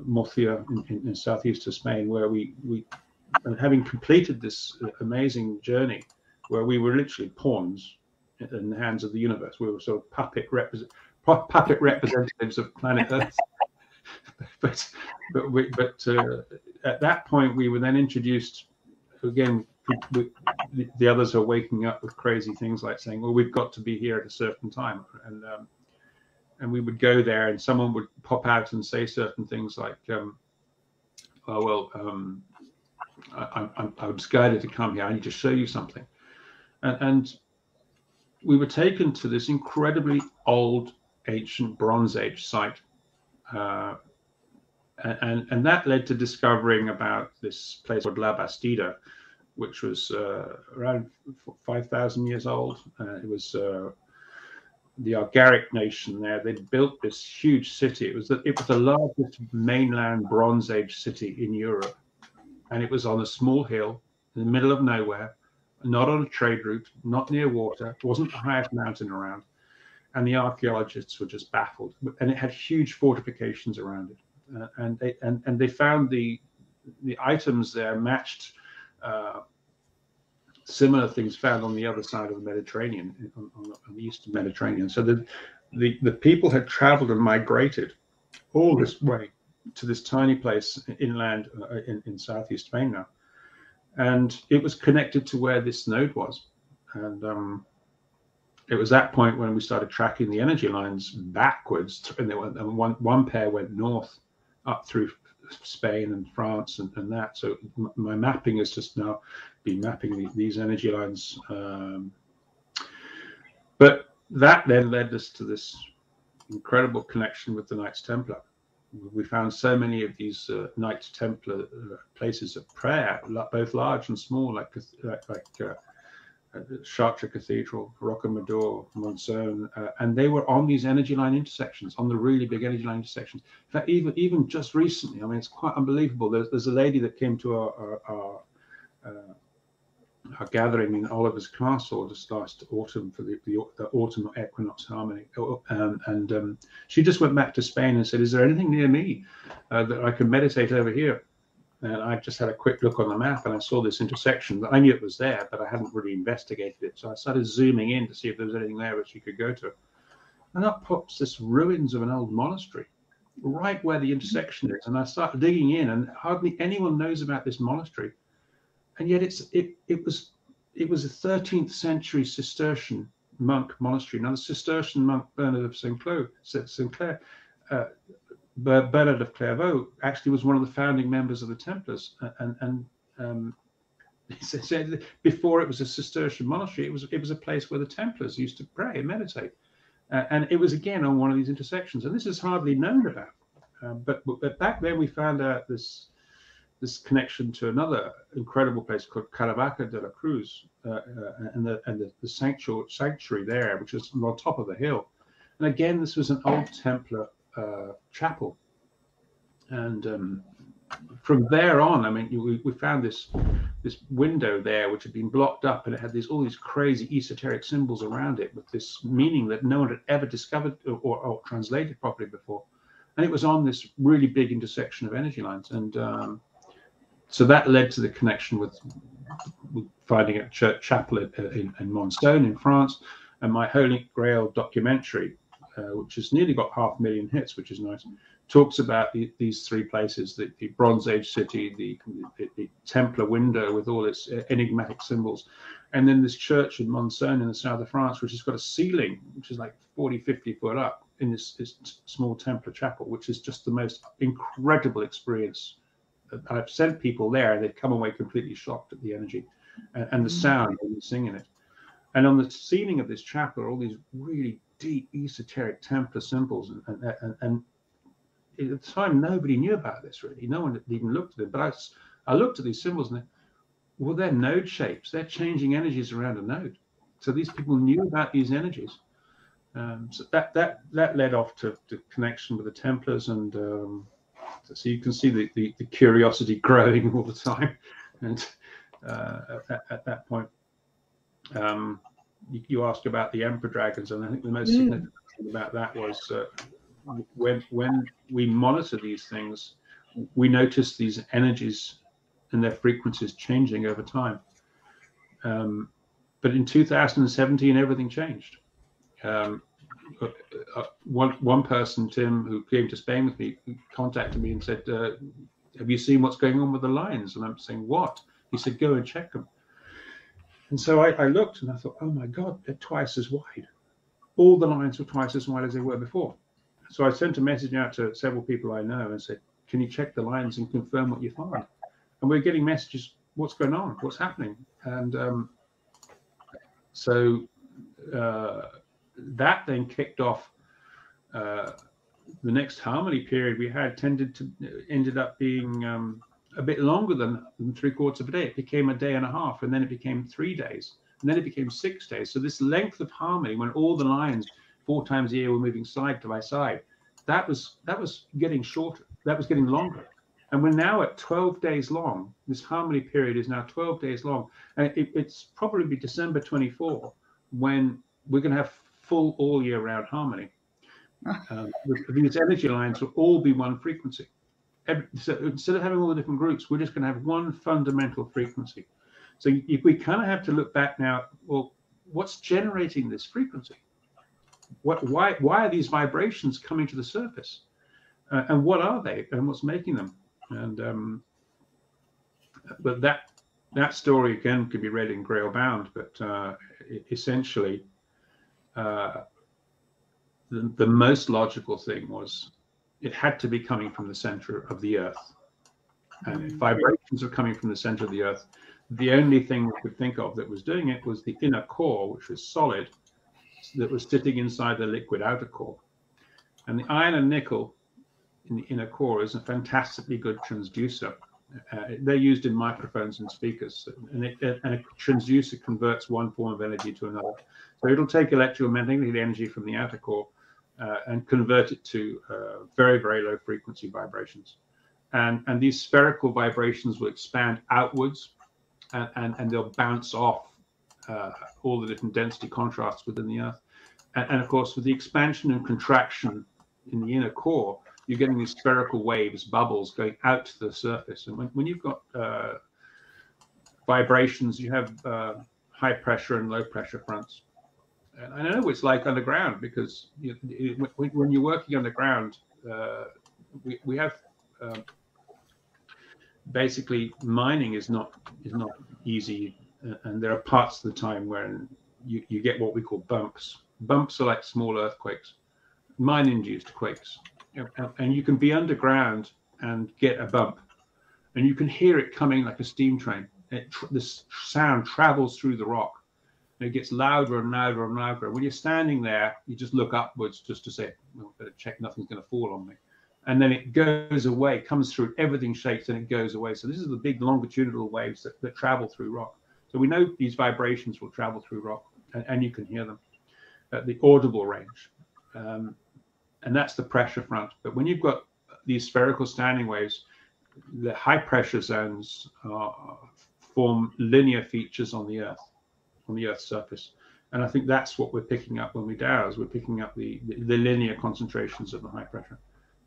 in southeast of Spain, where we, having completed this amazing journey, where we were literally pawns in the hands of the universe. We were sort of puppet representatives of planet Earth. But at that point, we were then introduced again. The others are waking up with crazy things like saying, "Well, we've got to be here at a certain time," and we would go there, and someone would pop out and say certain things like, "Oh well, I was guided to come here. I need to show you something," and we were taken to this incredibly old, ancient Bronze Age site, and that led to discovering about this place called La Bastida, which was around 5,000 years old. It was the Argaric nation there. They built this huge city. It was the largest mainland Bronze Age city in Europe. And it was on a small hill in the middle of nowhere, not on a trade route, not near water. It wasn't the highest mountain around. And the archaeologists were just baffled. And it had huge fortifications around it. And they found the items there matched similar things found on the other side of the Mediterranean, on the eastern Mediterranean. So the people had traveled and migrated all this way to this tiny place inland in southeast Spain now, and it was connected to where this node was. And it was that point when we started tracking the energy lines backwards, and one pair went north up through Spain and France and that. So my mapping is just now been mapping these energy lines, but that then led us to this incredible connection with the Knights Templar. We found so many of these Knights Templar places of prayer, both large and small, like Chartres Cathedral, Rocamadour, Monceau, and they were on these energy line intersections, on the really big energy line intersections. In fact, even just recently, I mean, it's quite unbelievable. There's a lady that came to our are gathering in Oliver's castle just last autumn for the autumn equinox harmony, and she just went back to Spain and said, "Is there anything near me that I can meditate over here?" And I just had a quick look on the map and I saw this intersection that I knew it was there, but I hadn't really investigated it. So I started zooming in to see if there was anything there which you could go to. And up pops this ruins of an old monastery right where the intersection is. And I started digging in, and hardly anyone knows about this monastery. And yet it was a 13th century Cistercian monk monastery. Now the Cistercian monk Bernard of Clairvaux actually was one of the founding members of the Templars, and said before it was a Cistercian monastery, it was a place where the Templars used to pray and meditate, and it was again on one of these intersections. And this is hardly known about, but back then we found out this connection to another incredible place called Caravaca de la Cruz, and the sanctuary there, which is on the top of the hill. And again, this was an old Templar chapel, and from there on, I mean, we found this window there which had been blocked up, and it had all these crazy esoteric symbols around it with this meaning that no one had ever discovered or translated properly before. And it was on this really big intersection of energy lines, and so that led to the connection with finding a church chapel in Montsaint-Michel in France, and my Holy Grail documentary, which has nearly got 500,000 hits, which is nice, talks about these three places: the Bronze Age city, the Templar window with all its enigmatic symbols, and then this church in Mont-Saint-Michel in the south of France, which has got a ceiling which is like 40-50 foot up in this small Templar chapel, which is just the most incredible experience. I've sent people there and they've come away completely shocked at the energy and the sound when you're singing it. And on the ceiling of this chapel are all these really deep esoteric Templar symbols, and at the time nobody knew about this really. No one even looked at it. But I looked at these symbols, and they're node shapes. They're changing energies around a node. So these people knew about these energies. So that led off to the connection with the Templars, and so you can see the curiosity growing all the time. And at that point. You asked about the emperor dragons, and I think the most significant thing about that was when we monitor these things, we notice these energies and their frequencies changing over time. But in 2017, everything changed. One person, Tim, who came to Spain with me, contacted me and said, "Have you seen what's going on with the lions?" And I'm saying, "What?" He said, "Go and check them." And so I looked and I thought, oh my God, they're twice as wide. All the lines were twice as wide as they were before. So I sent a message out to several people I know and said, "Can you check the lines and confirm what you find?" And we're getting messages, "What's going on? What's happening?" And that then kicked off the next harmony period we had ended up being a bit longer than 3/4 of a day. It became a day and a half, and then it became 3 days, and then it became 6 days. So this length of harmony, when all the lines 4 times a year were moving side by side, that was getting shorter, that was getting longer. And we're now at 12 days long. This harmony period is now 12 days long, and it's probably December 24 when we're going to have full all year round harmony. These energy lines will all be one frequency. So instead of having all the different groups, we're just going to have one fundamental frequency. So we kind of have to look back now. Well, what's generating this frequency? Why are these vibrations coming to the surface? And what are they? And what's making them? And but that story again could be read in Grail Bound. But essentially, the most logical thing was, it had to be coming from the center of the earth. And if vibrations are coming from the center of the earth, the only thing we could think of that was doing it was the inner core, which was solid, that was sitting inside the liquid outer core. And the iron and nickel in the inner core is a fantastically good transducer. They're used in microphones and speakers, and a transducer converts one form of energy to another. So it'll take electromagnetic energy from the outer core and convert it to very, very low frequency vibrations. And these spherical vibrations will expand outwards and they'll bounce off all the different density contrasts within the Earth. And of course, with the expansion and contraction in the inner core, you're getting these spherical waves, bubbles going out to the surface. And when you've got vibrations, you have high pressure and low pressure fronts. And I know what it's like underground, because when you're working underground, we have basically mining is not easy, and there are parts of the time when you get what we call bumps. Bumps are like small earthquakes, mine-induced quakes, and you can be underground and get a bump, and you can hear it coming like a steam train. This sound travels through the rock. It gets louder and louder and louder. When you're standing there, you just look upwards just to say, well, better check nothing's going to fall on me. And then it goes away, comes through, everything shakes, and it goes away. So this is the big longitudinal waves that travel through rock. So we know these vibrations will travel through rock, and you can hear them at the audible range. And that's the pressure front. But when you've got these spherical standing waves, the high pressure zones form linear features on the Earth. On the Earth's surface. And I think that's what we're picking up when we douse. We're picking up the linear concentrations of the high pressure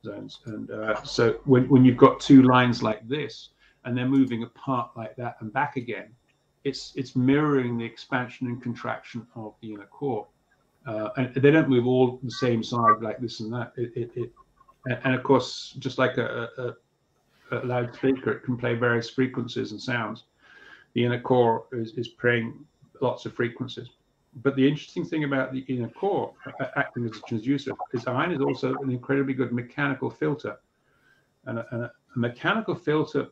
zones. And so when you've got two lines like this, and they're moving apart like that and back again, it's mirroring the expansion and contraction of the inner core. And they don't move all the same side like this and that. And of course, just like a loudspeaker, it can play various frequencies and sounds. The inner core is playing lots of frequencies. But the interesting thing about the inner core acting as a transducer is iron is also an incredibly good mechanical filter. And a mechanical filter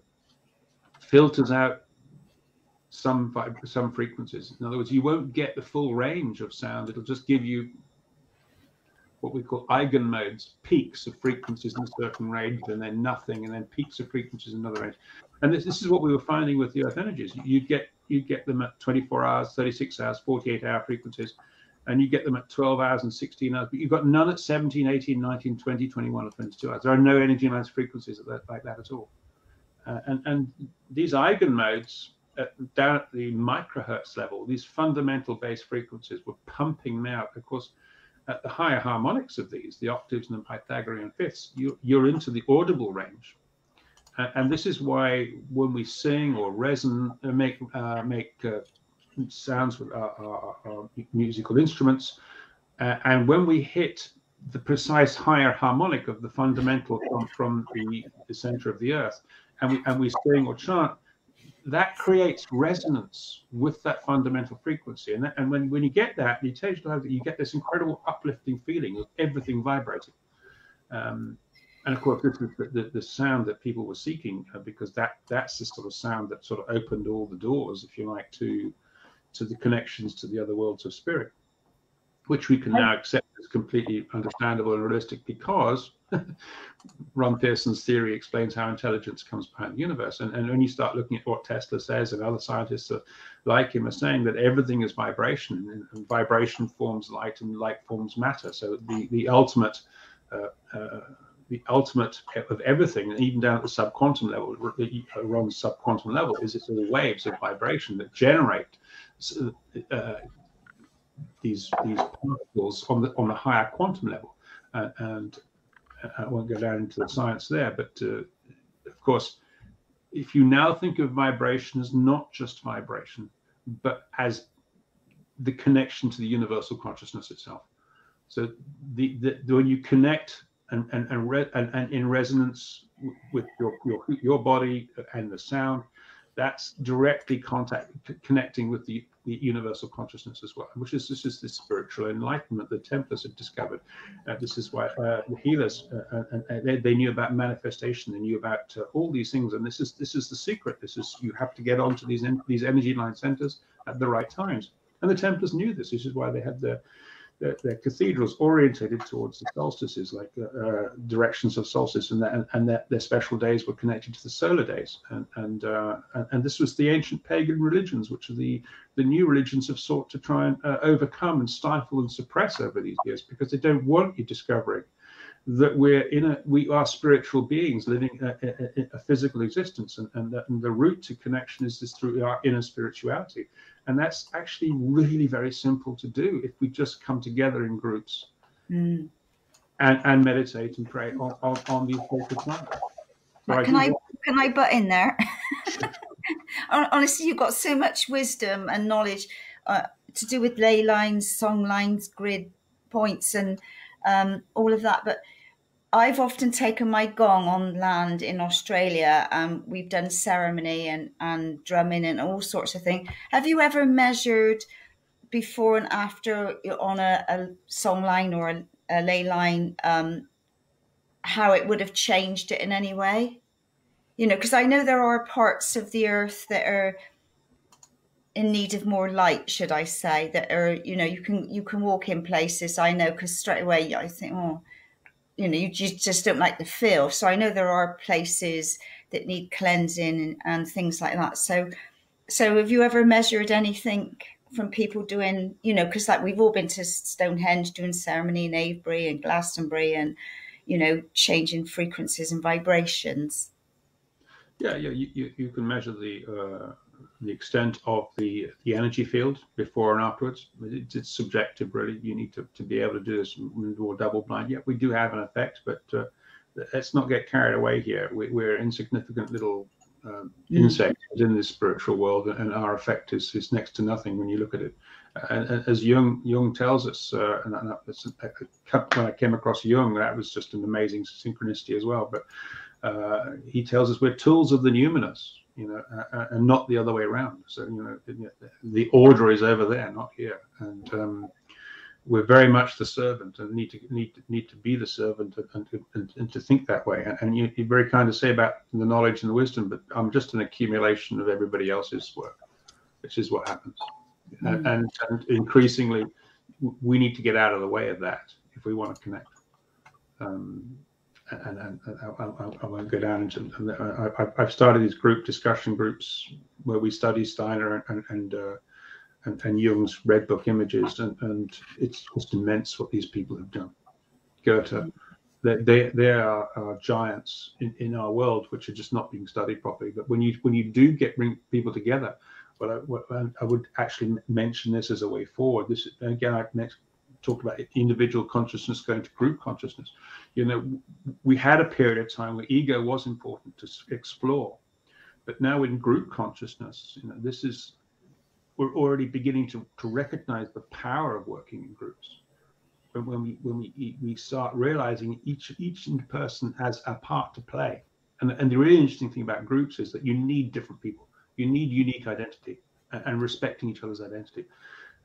filters out some frequencies. In other words, you won't get the full range of sound. It'll just give you what we call eigenmodes, peaks of frequencies in a certain range, and then nothing, and then peaks of frequencies in another range. And this is what we were finding with the Earth energies. You'd get them at 24 hours, 36 hours, 48-hour frequencies, and you get them at 12 hours and 16 hours. But you've got none at 17, 18, 19, 20, 21, or 22 hours. There are no energy mass frequencies like that at all. And these eigenmodes down at the microhertz level, these fundamental base frequencies, were pumping them out. Of course, at the higher harmonics of these, the octaves and the Pythagorean fifths, you're into the audible range. And this is why when we sing or make sounds with our musical instruments, and when we hit the precise higher harmonic of the fundamental from the center of the Earth, and we sing or chant, that creates resonance with that fundamental frequency. And when you get that, you get this incredible uplifting feeling of everything vibrating. And of course, this is the sound that people were seeking, because that's the sort of sound that sort of opened all the doors, if you like, to the connections to the other worlds of spirit, which we can now accept as completely understandable and realistic, because Ron Pearson's theory explains how intelligence comes behind the universe. And when you start looking at what Tesla says, and other scientists like him are saying, that everything is vibration, and vibration forms light, and light forms matter. So the ultimate... the ultimate of everything, and even down at the subquantum level, Ron's subquantum level, is it's all waves of vibration that generate these particles on the higher quantum level. And I won't go down into the science there, but of course, if you now think of vibration as not just vibration, but as the connection to the universal consciousness itself. So when you connect and in resonance with your body and the sound, that's directly connecting with the universal consciousness as well, which is the spiritual enlightenment the Templars had discovered. This is why the healers they knew about manifestation, they knew about all these things, and this is the secret. This is, you have to get onto these energy line centers at the right times, and the Templars knew this. This is why they had their cathedrals orientated towards the solstices, like directions of solstice, and their special days were connected to the solar days, and this was the ancient pagan religions, which are the new religions have sought to try and overcome and stifle and suppress over these years, because they don't want you discovering that we are spiritual beings living a physical existence, and the route to connection is this through our inner spirituality. And that's actually really very simple to do if we just come together in groups and meditate and pray on these sacred plants. So can I butt in there? Honestly, you've got so much wisdom and knowledge to do with ley lines, song lines, grid points, and all of that. But I've often taken my gong on land in Australia. We've done ceremony and drumming and all sorts of things. Have you ever measured before and after on a song line or a ley line, how it would have changed it in any way? You know, because I know there are parts of the earth that are in need of more light, should I say, that are, you know, you can walk in places, I know, because straight away I think, oh, you know, you just don't like the feel. So I know there are places that need cleansing and things like that. So have you ever measured anything from people doing, you know, because like we've all been to Stonehenge doing ceremony in Avebury and Glastonbury and, you know, changing frequencies and vibrations. Yeah, you can measure the extent of the energy field before and afterwards. It's subjective, really. You need to be able to do this or double blind. Yeah, we do have an effect, but let's not get carried away here. We're insignificant little insects in this spiritual world, and our effect is next to nothing when you look at it. And as Jung tells us, and when I came across Jung, that was just an amazing synchronicity as well. But he tells us we're tools of the numinous, you know, and not the other way around. So, you know, the order is over there, not here. And we're very much the servant, and need to be the servant, and to think that way. And you're very kind to say about the knowledge and the wisdom, but I'm just an accumulation of everybody else's work. This is what happens. And increasingly, we need to get out of the way of that if we want to connect. And I won't go down into. I've started these discussion groups where we study Steiner and Jung's Red Book images, and it's just immense what these people have done. Goethe, they are giants in our world, which are just not being studied properly. But when you do bring people together, what I would actually mention this as a way forward. This again, I've talked about individual consciousness going to group consciousness. You know, we had a period of time where ego was important to explore, but now in group consciousness, you know, we're already beginning to recognize the power of working in groups. But when we start realizing each person has a part to play, and the really interesting thing about groups is that you need different people. You need unique identity and respecting each other's identity.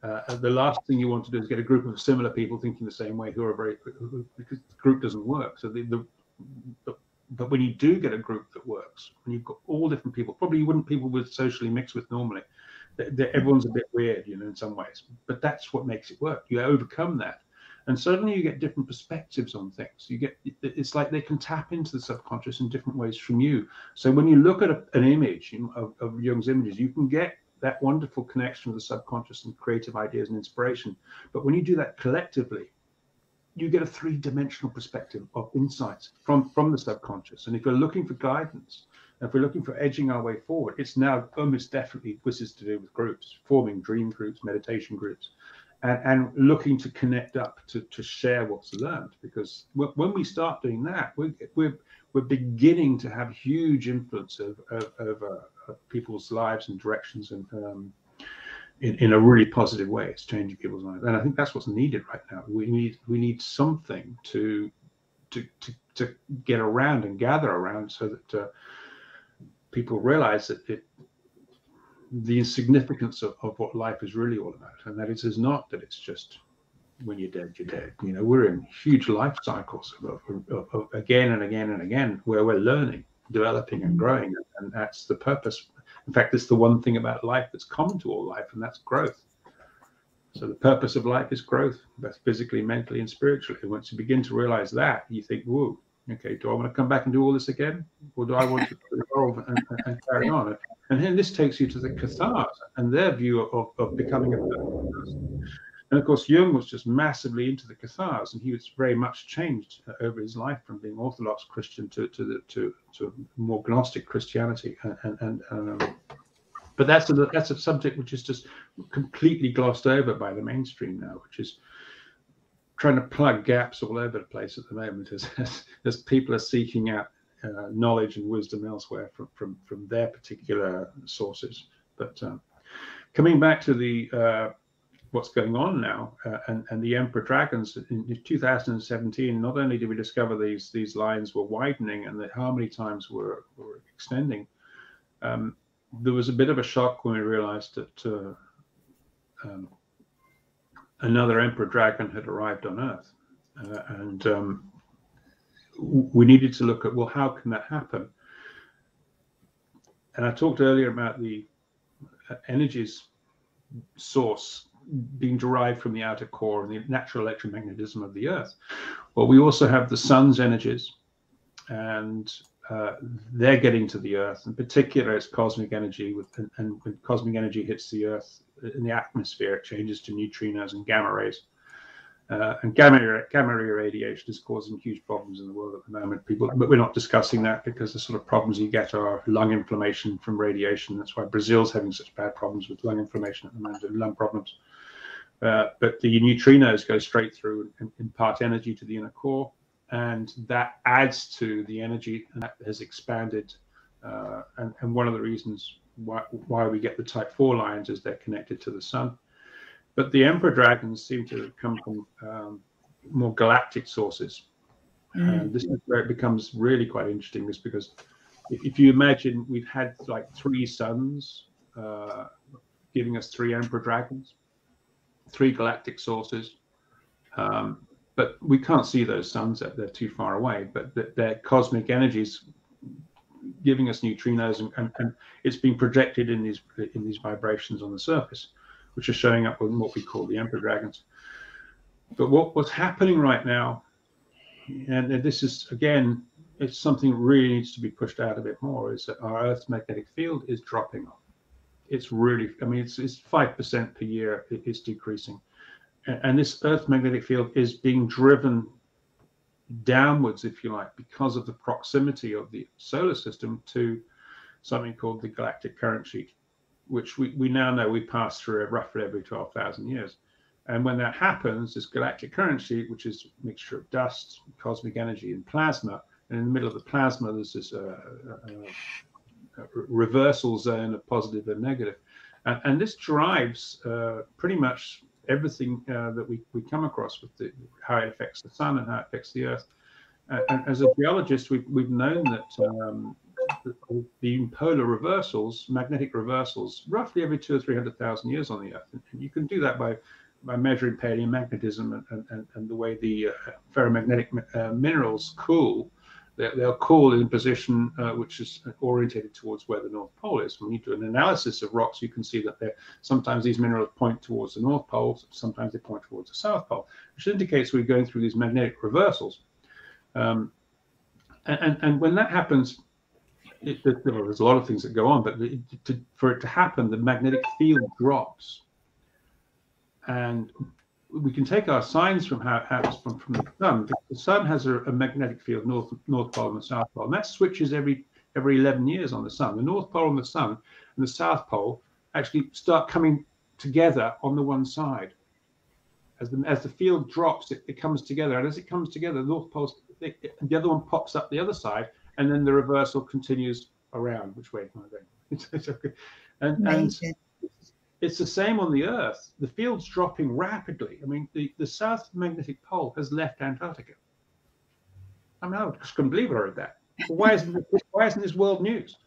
The last thing you want to do is get a group of similar people thinking the same way because the group doesn't work. So but when you do get a group that works, and you've got all different people, probably you wouldn't people would socially mix with normally. Everyone's a bit weird, you know, in some ways, but that's what makes it work. You overcome that. And suddenly you get different perspectives on things. It's like they can tap into the subconscious in different ways from you. So when you look at an image of Jung's images, you can get that wonderful connection with the subconscious and creative ideas and inspiration. But when you do that collectively, you get a three-dimensional perspective of insights from the subconscious. And if you're looking for guidance, if we're looking for edging our way forward, it's now almost definitely this is to do with groups, forming dream groups, meditation groups. And looking to connect up to share what's learned, because when we start doing that, we're beginning to have huge influence over people's lives and directions, and in a really positive way, it's changing people's lives. And I think that's what's needed right now. We need something to get around and gather around, so that people realize that the insignificance of what life is really all about, and that is not that it's just when you're dead, you know. We're in huge life cycles of again and again and again, where we're learning, developing and growing, and that's the purpose. In fact, it's the one thing about life that's common to all life, and that's growth. So the purpose of life is growth, both physically, mentally and spiritually. And once you begin to realize that, you think, whoa, okay, do I want to come back and do all this again, or do I want to evolve and carry on? And then this takes you to the Cathars and their view of becoming a person. And of course, Jung was just massively into the Cathars, and he was very much changed over his life from being Orthodox Christian to more Gnostic Christianity. But that's a subject which is just completely glossed over by the mainstream now, which is trying to plug gaps all over the place at the moment as people are seeking out knowledge and wisdom elsewhere from their particular sources. But coming back to the what's going on now and the emperor dragons in 2017, not only did we discover these lines were widening and the harmony times were extending, there was a bit of a shock when we realized that another emperor dragon had arrived on Earth, and we needed to look at, well, how can that happen? And I talked earlier about the energies source being derived from the outer core and the natural electromagnetism of the Earth. Well, we also have the sun's energies, and they're getting to the Earth. In particular, it's cosmic energy, and when cosmic energy hits the Earth in the atmosphere, it changes to neutrinos and gamma rays. And gamma ray radiation is causing huge problems in the world at the moment, people. But we're not discussing that because the sort of problems you get are lung inflammation from radiation. That's why Brazil's having such bad problems with lung inflammation at the moment, and lung problems. But the neutrinos go straight through and impart energy to the inner core, and that adds to the energy that has expanded. And one of the reasons why we get the type 4 lines is they're connected to the sun. But the emperor dragons seem to come from more galactic sources. And this is where it becomes really quite interesting, is because if you imagine we've had like 3 suns giving us 3 emperor dragons, 3 galactic sources, but we can't see those suns, they're too far away, but their cosmic energies giving us neutrinos, and it's being projected in these vibrations on the surface, which are showing up with what we call the emperor dragons. But what's happening right now, and this is, again, it's something that really needs to be pushed out a bit more, is that our Earth's magnetic field is dropping off. It's really, I mean, it's 5% per year, it's decreasing. And this Earth's magnetic field is being driven downwards, if you like, because of the proximity of the solar system to something called the galactic current sheet, which we now know we pass through roughly every 12,000 years. And when that happens, this galactic current sheet, which is a mixture of dust, cosmic energy, and plasma, and in the middle of the plasma, there's this reversal zone of positive and negative. And this drives pretty much everything that we come across with how it affects the sun and how it affects the Earth. And as a geologist, we've known that the polar reversals, magnetic reversals, roughly every 200,000 or 300,000 years on the Earth, and you can do that by measuring paleomagnetism and the way the ferromagnetic minerals cool. They'll cool in a position which is orientated towards where the North Pole is. When you do an analysis of rocks, you can see that sometimes these minerals point towards the North Pole, sometimes they point towards the South Pole, which indicates we're going through these magnetic reversals. And when that happens, there's a lot of things that go on, but for it to happen, the magnetic field drops. And we can take our signs from how it happens from the sun, because the sun has a magnetic field, north pole and the south pole, and that switches every 11 years on the sun. The north pole and the sun and the south pole actually start coming together on the one side. As the field drops, it comes together, and as it comes together, the north pole, the other one pops up the other side, and then the reversal continues around. Which way am I going? It's okay. And it's the same on the Earth. The field's dropping rapidly. I mean, the South Magnetic Pole has left Antarctica. I mean, I just couldn't believe I heard that. Why isn't this world news?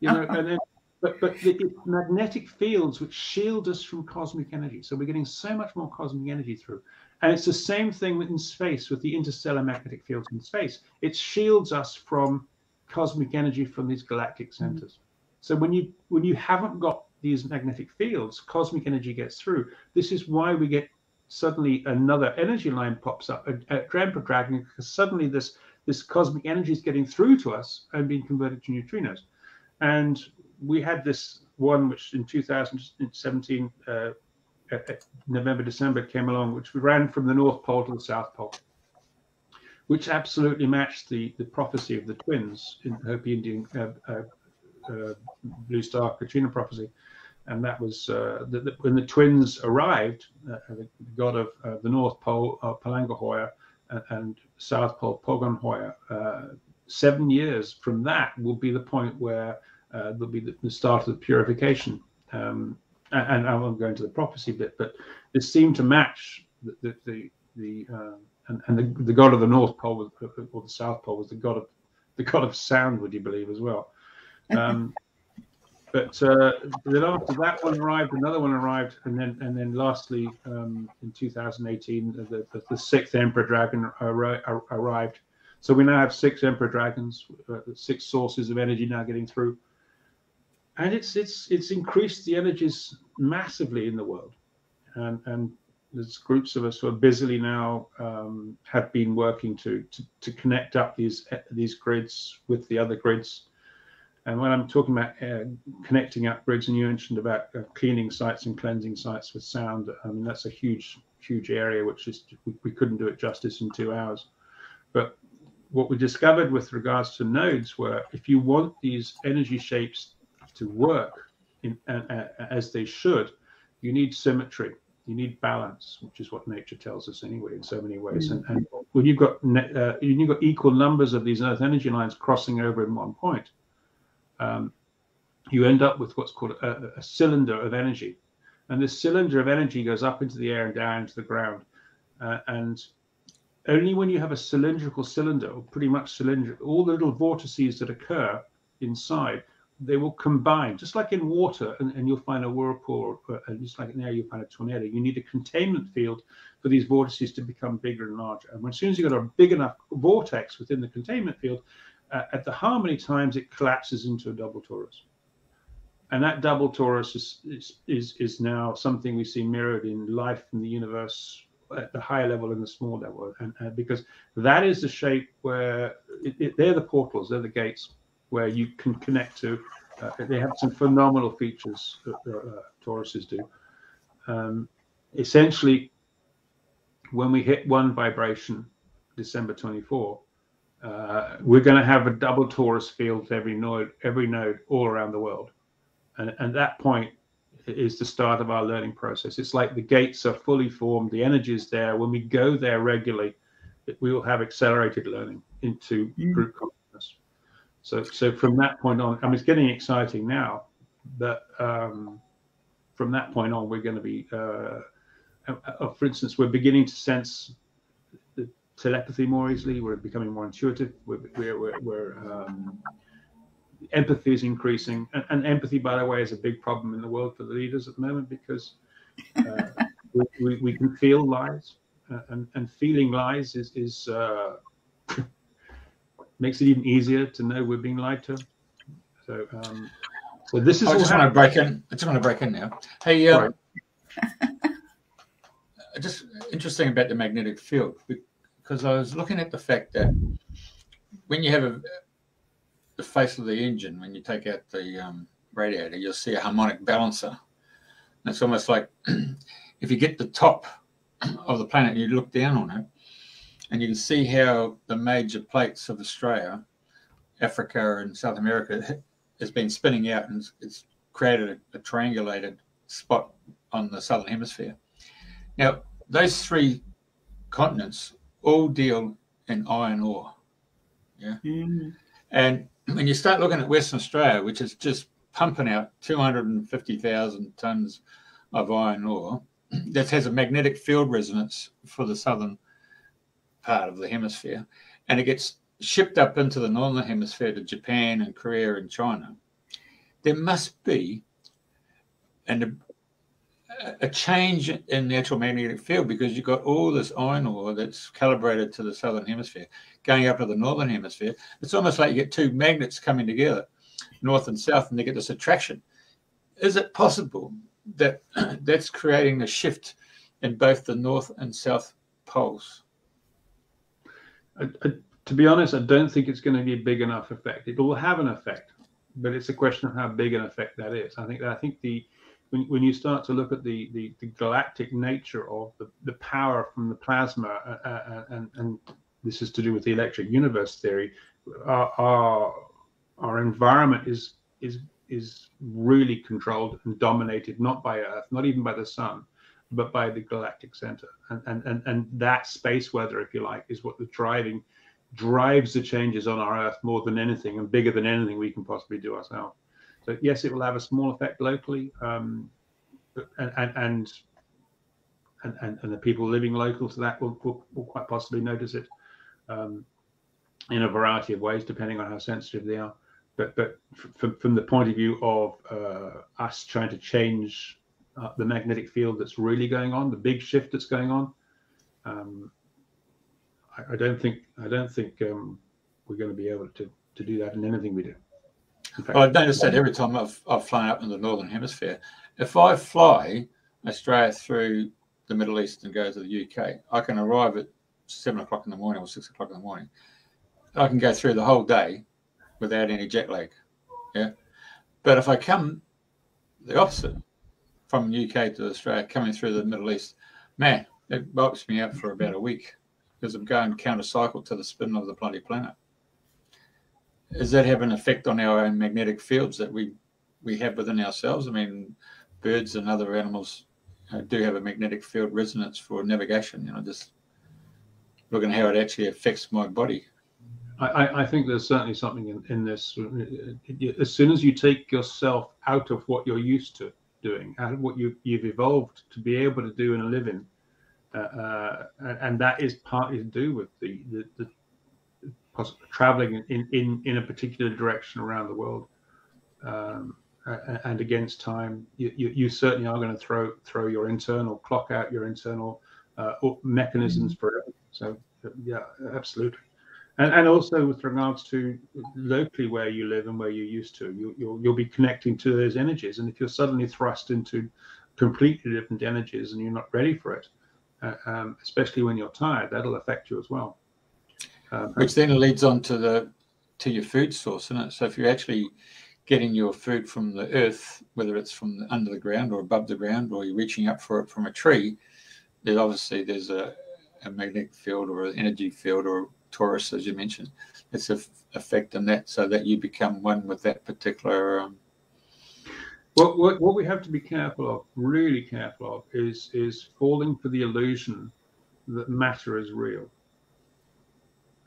You know, and then, but the magnetic fields which shield us from cosmic energy. So we're getting so much more cosmic energy through. And it's the same thing in space with the interstellar magnetic fields in space. It shields us from cosmic energy from these galactic centers. So when you haven't got these magnetic fields, cosmic energy gets through. This is why we get suddenly another energy line pops up at Emperor Dragon, because suddenly this cosmic energy is getting through to us and being converted to neutrinos. And we had this one which in 2017 November, December came along, which ran from the North Pole to the South Pole, which absolutely matched the prophecy of the twins in Hopi Indian Blue Star Katrina prophecy. And that was when the twins arrived, the god of the North Pole, Palangahoya, and South Pole, Pogonhoya. 7 years from that will be the point where there'll be the start of the purification. And I won't go into the prophecy bit, but this seemed to match the god of the North Pole or the South Pole was the god of sound, would you believe, as well. But then after that one arrived, another one arrived, and then lastly in 2018 the sixth emperor dragon arrived. So we now have 6 emperor dragons, 6 sources of energy now getting through, and it's increased the energies massively in the world, and there's groups of us who are busily now have been working to connect up these grids with the other grids. And when I'm talking about connecting up grids, and you mentioned about cleaning sites and cleansing sites with sound, I mean, that's a huge, huge area, which is we couldn't do it justice in 2 hours. But what we discovered with regards to nodes were, if you want these energy shapes to work as they should, you need symmetry, you need balance, which is what nature tells us anyway, in so many ways. And when you've got equal numbers of these earth energy lines crossing over in one point, you end up with what's called a cylinder of energy, and this cylinder of energy goes up into the air and down into the ground. And only when you have a cylindrical cylinder, or pretty much cylindrical, all the little vortices that occur inside, they will combine, just like in water, and you'll find a whirlpool, and just like in air, you'll find a tornado. You need a containment field for these vortices to become bigger and larger. And as soon as you've got a big enough vortex within the containment field, at the harmony times, it collapses into a double torus, and that double torus is now something we see mirrored in life and the universe at the high level and the small level, and because that is the shape where they're the portals, they're the gates where you can connect to. They have some phenomenal features that toruses do. Essentially, when we hit one vibration, December 24. We're going to have a double torus field to every node all around the world, and that point is the start of our learning process. It's like the gates are fully formed, the energy is there. When we go there regularly, we will have accelerated learning into group consciousness. So from that point on, I mean, it's getting exciting now, but from that point on, we're going to be for instance, we're beginning to sense telepathy more easily. We're becoming more intuitive. Empathy is increasing, and empathy, by the way, is a big problem in the world for the leaders at the moment, because we can feel lies, and feeling lies is makes it even easier to know we're being lied to. So this is. I just want to break in now. Hey, just interesting about the magnetic field. Because I was looking at the fact that when you have the face of the engine, when you take out the radiator, you'll see a harmonic balancer. And it's almost like if you get the top of the planet and you look down on it, and you can see how the major plates of Australia, Africa and South America has been spinning out, and it's created a triangulated spot on the southern hemisphere. Now, those 3 continents all deal in iron ore, yeah? Mm. And when you start looking at Western Australia, which is just pumping out 250,000 tons of iron ore, that has a magnetic field resonance for the southern part of the hemisphere, and it gets shipped up into the northern hemisphere to Japan and Korea and China, there must be a change in the actual magnetic field, because you've got all this iron ore that's calibrated to the southern hemisphere going up to the northern hemisphere. It's almost like you get 2 magnets coming together, north and south, and they get this attraction. Is it possible that that's creating a shift in both the north and south poles? To be honest, I don't think it's going to be a big enough effect. It will have an effect, but it's a question of how big an effect that is. I think the when you start to look at the galactic nature of the power from the plasma, and this is to do with the electric universe theory, our environment is really controlled and dominated not by Earth, not even by the sun, but by the galactic center, and that space weather, if you like, is what the drives the changes on our Earth more than anything, and bigger than anything we can possibly do ourselves. So yes, it will have a small effect locally, and the people living local to that will quite possibly notice it in a variety of ways, depending on how sensitive they are. But from the point of view of us trying to change the magnetic field that's really going on, the big shift that's going on, I don't think we're going to be able to do that in anything we do. In fact, I've noticed that every time I've flown up in the northern hemisphere. If I fly Australia through the Middle East and go to the UK, I can arrive at 7 o'clock in the morning or 6 o'clock in the morning. I can go through the whole day without any jet lag. Yeah, but if I come the opposite from UK to Australia, coming through the Middle East, man, it bulks me out for about a week, because I'm going counter-cycle to the spin of the bloody planet. Does that have an effect on our own magnetic fields that we have within ourselves? I mean, birds and other animals do have a magnetic field resonance for navigation. You know, just looking at how it actually affects my body. I think there's certainly something in this. As soon as you take yourself out of what you're used to doing, out of what you've evolved to be able to do and live in, and that is partly to do with the possible traveling in a particular direction around the world, and against time, you certainly are going to throw your internal clock out, your internal mechanisms for everything. So yeah, absolutely. And also with regards to locally where you live and where you're used to, you'll be connecting to those energies, and if you're suddenly thrust into completely different energies and you're not ready for it, especially when you're tired, that'll affect you as well. Which then leads on to your food source, isn't it? So if you're actually getting your food from the earth, whether it's from under the ground or above the ground, or you're reaching up for it from a tree, then obviously there's a magnetic field or an energy field or Taurus, as you mentioned. It's an effect on that, so that you become one with that particular. What we have to be careful of, really careful of, is falling for the illusion that matter is real.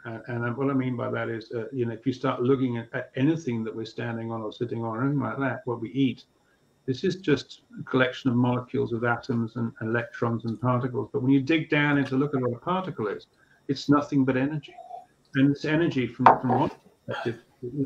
And what I mean by that is, you know, if you start looking at anything that we're standing on or sitting on or anything like that, what we eat, this is just a collection of molecules with atoms and electrons and particles. But when you dig down into look at what a particle is, it's nothing but energy. And this energy, from Ron's perspective,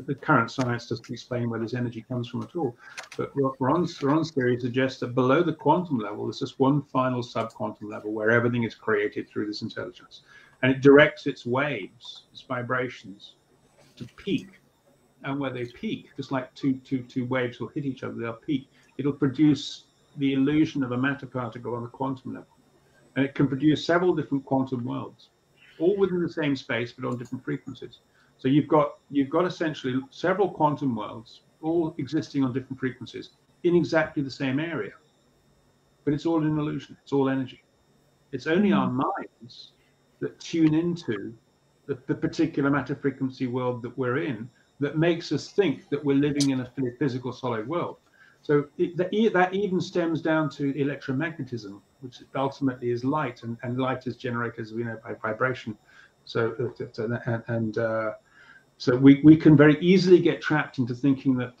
the current science doesn't explain where this energy comes from at all. But Ron's theory suggests that below the quantum level, there's just one final sub-quantum level where everything is created through this intelligence. And it directs its waves, its vibrations, to peak. And where they peak, just like two waves will hit each other, they'll peak. It'll produce the illusion of a matter particle on the quantum level. And it can produce several different quantum worlds, all within the same space, but on different frequencies. So you've got essentially several quantum worlds, all existing on different frequencies, in exactly the same area. But it's all an illusion. It's all energy. It's only our minds that tune into the particular matter frequency world that we're in that makes us think that we're living in a physical solid world. So that even stems down to electromagnetism, which ultimately is light, and light is generated, as we know, by vibration. So we can very easily get trapped into thinking that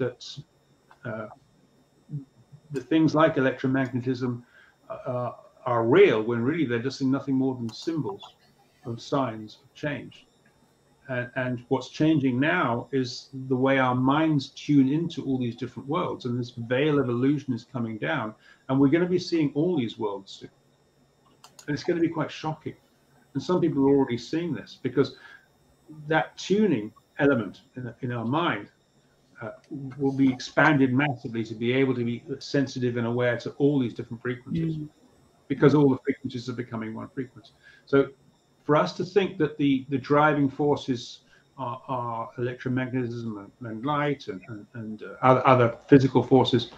the things like electromagnetism are real, when really they're just nothing more than symbols of signs of change. And what's changing now is the way our minds tune into all these different worlds, and this veil of illusion is coming down, and we're going to be seeing all these worlds soon. And it's going to be quite shocking. And some people are already seeing this, because that tuning element in our mind will be expanded massively to be able to be sensitive and aware to all these different frequencies, because all the frequencies are becoming one frequency. So for us to think that the driving forces are electromagnetism and light and other physical forces,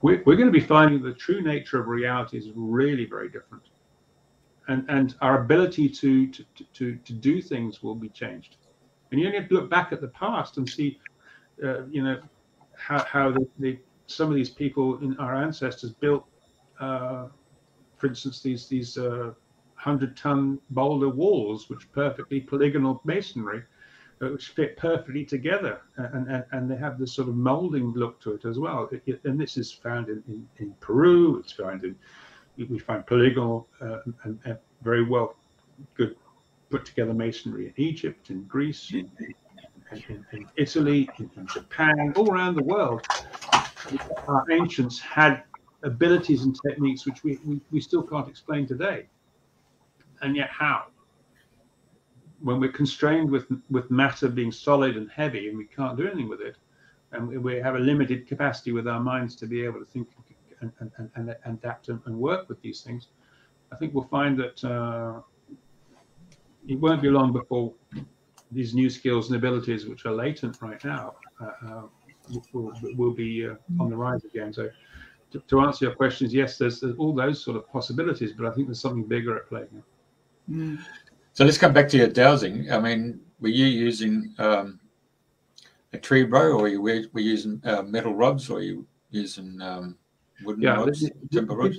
we're going to be finding the true nature of reality is really very different, and our ability to do things will be changed. And you only have to look back at the past and see, you know, how some of these people in our ancestors built, for instance, these 100-ton boulder walls, which are perfectly polygonal masonry, which fit perfectly together, and they have this sort of molding look to it as well. And this is found in Peru. It's found in, we find polygonal and very well good put together masonry in Egypt, in Greece, in Italy, in Japan, all around the world. Our ancients had abilities and techniques which we still can't explain today. And yet how? When we're constrained with matter being solid and heavy and we can't do anything with it, and we have a limited capacity with our minds to be able to think and adapt and work with these things, I think we'll find that it won't be long before these new skills and abilities, which are latent right now, will be on the rise again. So to answer your questions, yes, there's all those sort of possibilities, but I think there's something bigger at play now. Mm. So let's come back to your dowsing. I mean, were you using a tree row, or were you using metal rods, or were you using wooden rods, timber rods?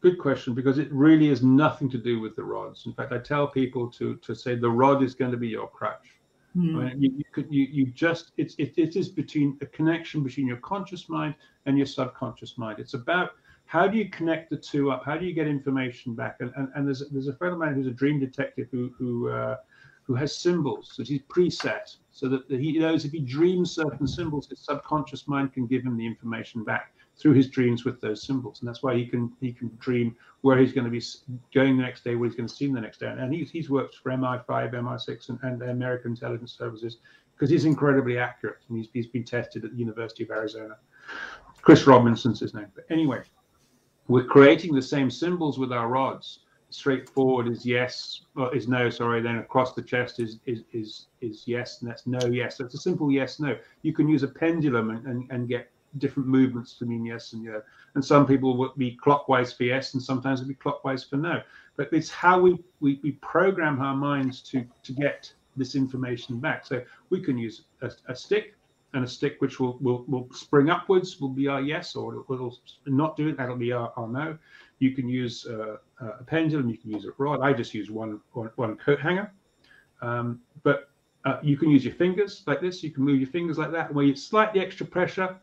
Good question, because it really has nothing to do with the rods. In fact, I tell people to say the rod is going to be your crutch. Mm. I mean, you just, it is between a connection between your conscious mind and your subconscious mind. It's about how do you connect the two up? How do you get information back? And there's a friend of mine who's a dream detective who has symbols that he's preset so that he knows if he dreams certain symbols, his subconscious mind can give him the information back through his dreams with those symbols. And that's why he can dream where he's going to be going the next day, where he's going to see him the next day. And he's worked for MI5, MI6 and the American Intelligence Services, because he's incredibly accurate. And he's been tested at the University of Arizona. Chris Robinson's his name. But anyway, we're creating the same symbols with our rods. Straightforward is yes, well, is no, sorry. Then across the chest is yes, and that's no, yes. So it's a simple yes, no. You can use a pendulum and get different movements to mean yes and no. And some people will be clockwise for yes, and sometimes it'll be clockwise for no. But it's how we program our minds to get this information back. So we can use a stick, and a stick which will spring upwards will be our yes, or it'll not do it, that'll be our no. You can use a pendulum, you can use a rod. I just use one coat hanger. But you can use your fingers like this, you can move your fingers like that. Where you slightly extra pressure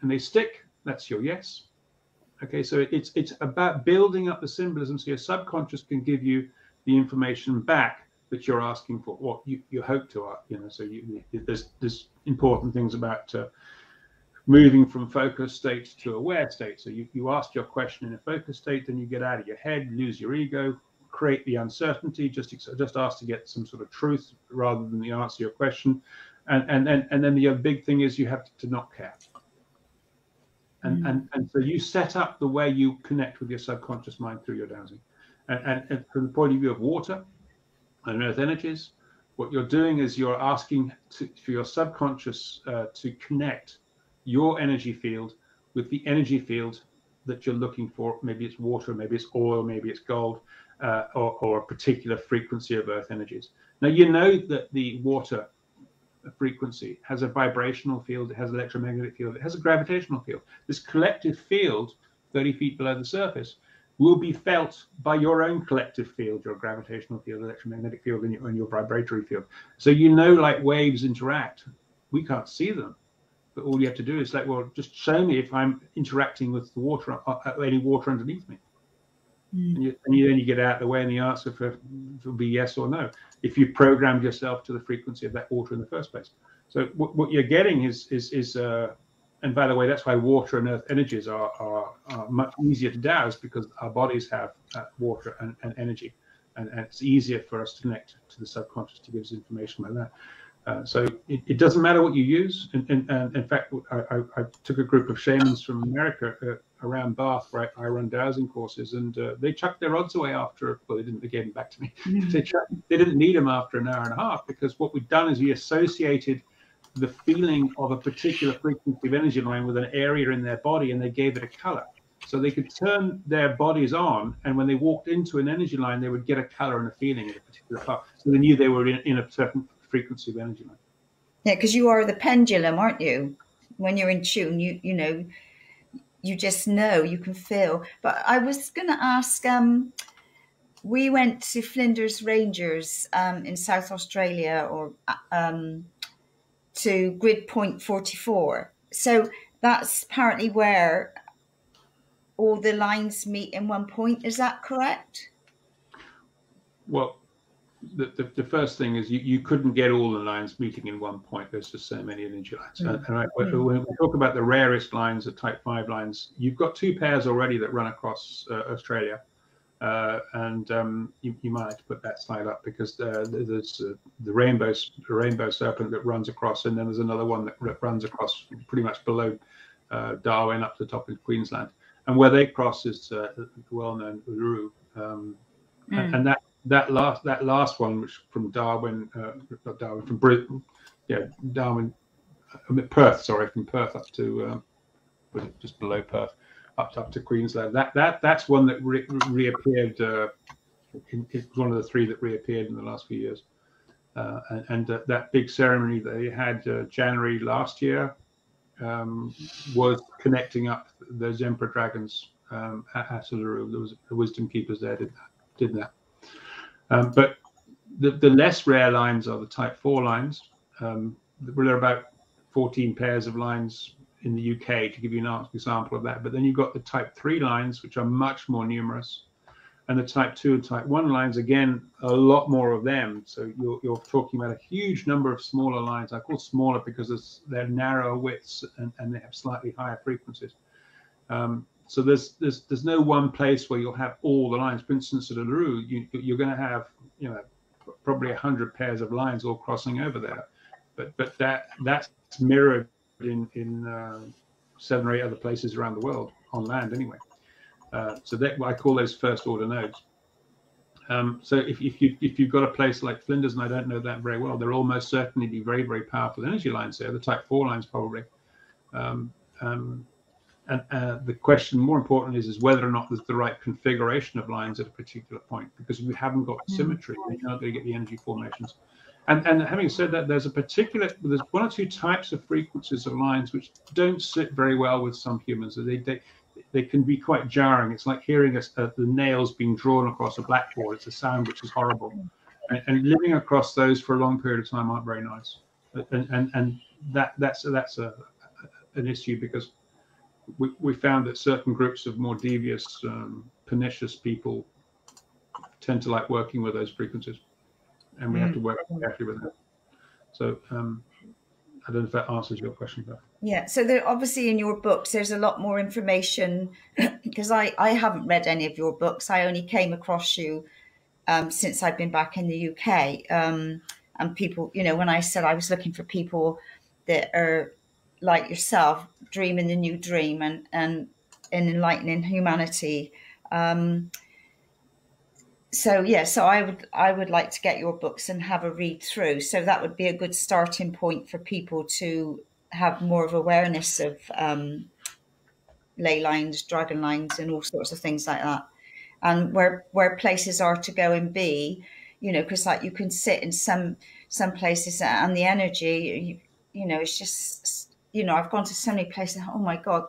and they stick, that's your yes. Okay, so it's about building up the symbolism so your subconscious can give you the information back that you're asking for, what you hope to ask, you know. So there's important things about moving from focused state to aware state. So you ask your question in a focused state, then you get out of your head, lose your ego, create the uncertainty, just ask to get some sort of truth rather than the answer to your question. And then the other big thing is you have to not care. And so you set up the way you connect with your subconscious mind through your dowsing. And from the point of view of water and earth energies, what you're doing is you're asking for your subconscious to connect your energy field with the energy field that you're looking for. Maybe it's water, maybe it's oil, maybe it's gold, or a particular frequency of earth energies. Now, you know that the water frequency has a vibrational field, it has an electromagnetic field, it has a gravitational field. This collective field, 30 feet below the surface, will be felt by your own collective field, your gravitational field, electromagnetic field, and your vibratory field. So you know, like waves interact. We can't see them, but all you have to do is like, well, just show me if I'm interacting with the water, any water underneath me. Mm. And then you get out of the way, and the answer will be yes or no, if you programmed yourself to the frequency of that water in the first place. So what you're getting is and by the way, that's why water and earth energies are much easier to douse, because our bodies have water and energy, and it's easier for us to connect to the subconscious to give us information like that. So it doesn't matter what you use. And in fact, I took a group of shamans from America around Bath, right? I run dowsing courses, and they chucked their rods away after, well, they didn't, they gave them back to me. They didn't need them after an hour and a half, because what we've done is we associated the feeling of a particular frequency of energy line with an area in their body, and they gave it a color. So they could turn their bodies on, and when they walked into an energy line, they would get a color and a feeling in a particular part. So they knew they were in a certain frequency of energy line. Yeah, because you are the pendulum, aren't you? When you're in tune, you know, you just know, you can feel. But I was going to ask, we went to Flinders Rangers in South Australia, or to Grid Point 44. So that's apparently where all the lines meet in one point. Is that correct? Well, the first thing is you couldn't get all the lines meeting in one point. There's just so many energy lines. Mm-hmm. When we talk about the rarest lines, the type 5 lines, you've got 2 pairs already that run across Australia. You might have to put that slide up, because there's the rainbow serpent that runs across, and then there's another one that runs across pretty much below Darwin up to the top of Queensland. And where they cross is well-known Uluru, and that last one, which from Darwin, not Darwin, from Britain, yeah, Darwin, Perth, sorry, from Perth up to just below Perth, up to Queensland. That's one that reappeared. It was one of the 3 that reappeared in the last few years, and that big ceremony they had January last year. Was connecting up those emperor dragons at Uluru. There was the wisdom keepers there did that. But the less rare lines are the type 4 lines. There are about 14 pairs of lines in the UK, to give you an example of that. But then you've got the type 3 lines, which are much more numerous, and the type 2 and type 1 lines, again, a lot more of them. So you're talking about a huge number of smaller lines. I call smaller because they're narrower widths and they have slightly higher frequencies. So there's no one place where you'll have all the lines. For instance, at Uluru, you're going to have, you know, probably 100 pairs of lines all crossing over there. But that's mirrored in 7 or 8 other places around the world on land anyway. So that I call those first order nodes. So if you've got a place like Flinders, and I don't know that very well, there will almost certainly be very, very powerful energy lines there, the type 4 lines probably. The question more important is whether or not there's the right configuration of lines at a particular point, because if you haven't got symmetry, then you're not going to get the energy formations. And having said that, there's 1 or 2 types of frequencies of lines which don't sit very well with some humans. They can be quite jarring. It's like hearing the nails being drawn across a blackboard. It's a sound which is horrible, and living across those for a long period of time aren't very nice. And that's an issue, because we found that certain groups of more devious, pernicious people tend to like working with those frequencies, and we have to work carefully with them. So I don't know if that answers your question, but yeah. So there, obviously, in your books, there's a lot more information, because I haven't read any of your books. I only came across you since I've been back in the UK. And people, you know, when I said I was looking for people that are like yourself, dreaming the new dream and enlightening humanity. So I would like to get your books and have a read through. So that would be a good starting point for people to have more of awareness of ley lines, dragon lines, and all sorts of things like that, and where places are to go and be, you know, because like you can sit in some places and the energy, you know, it's just, you know, I've gone to so many places. Oh my God.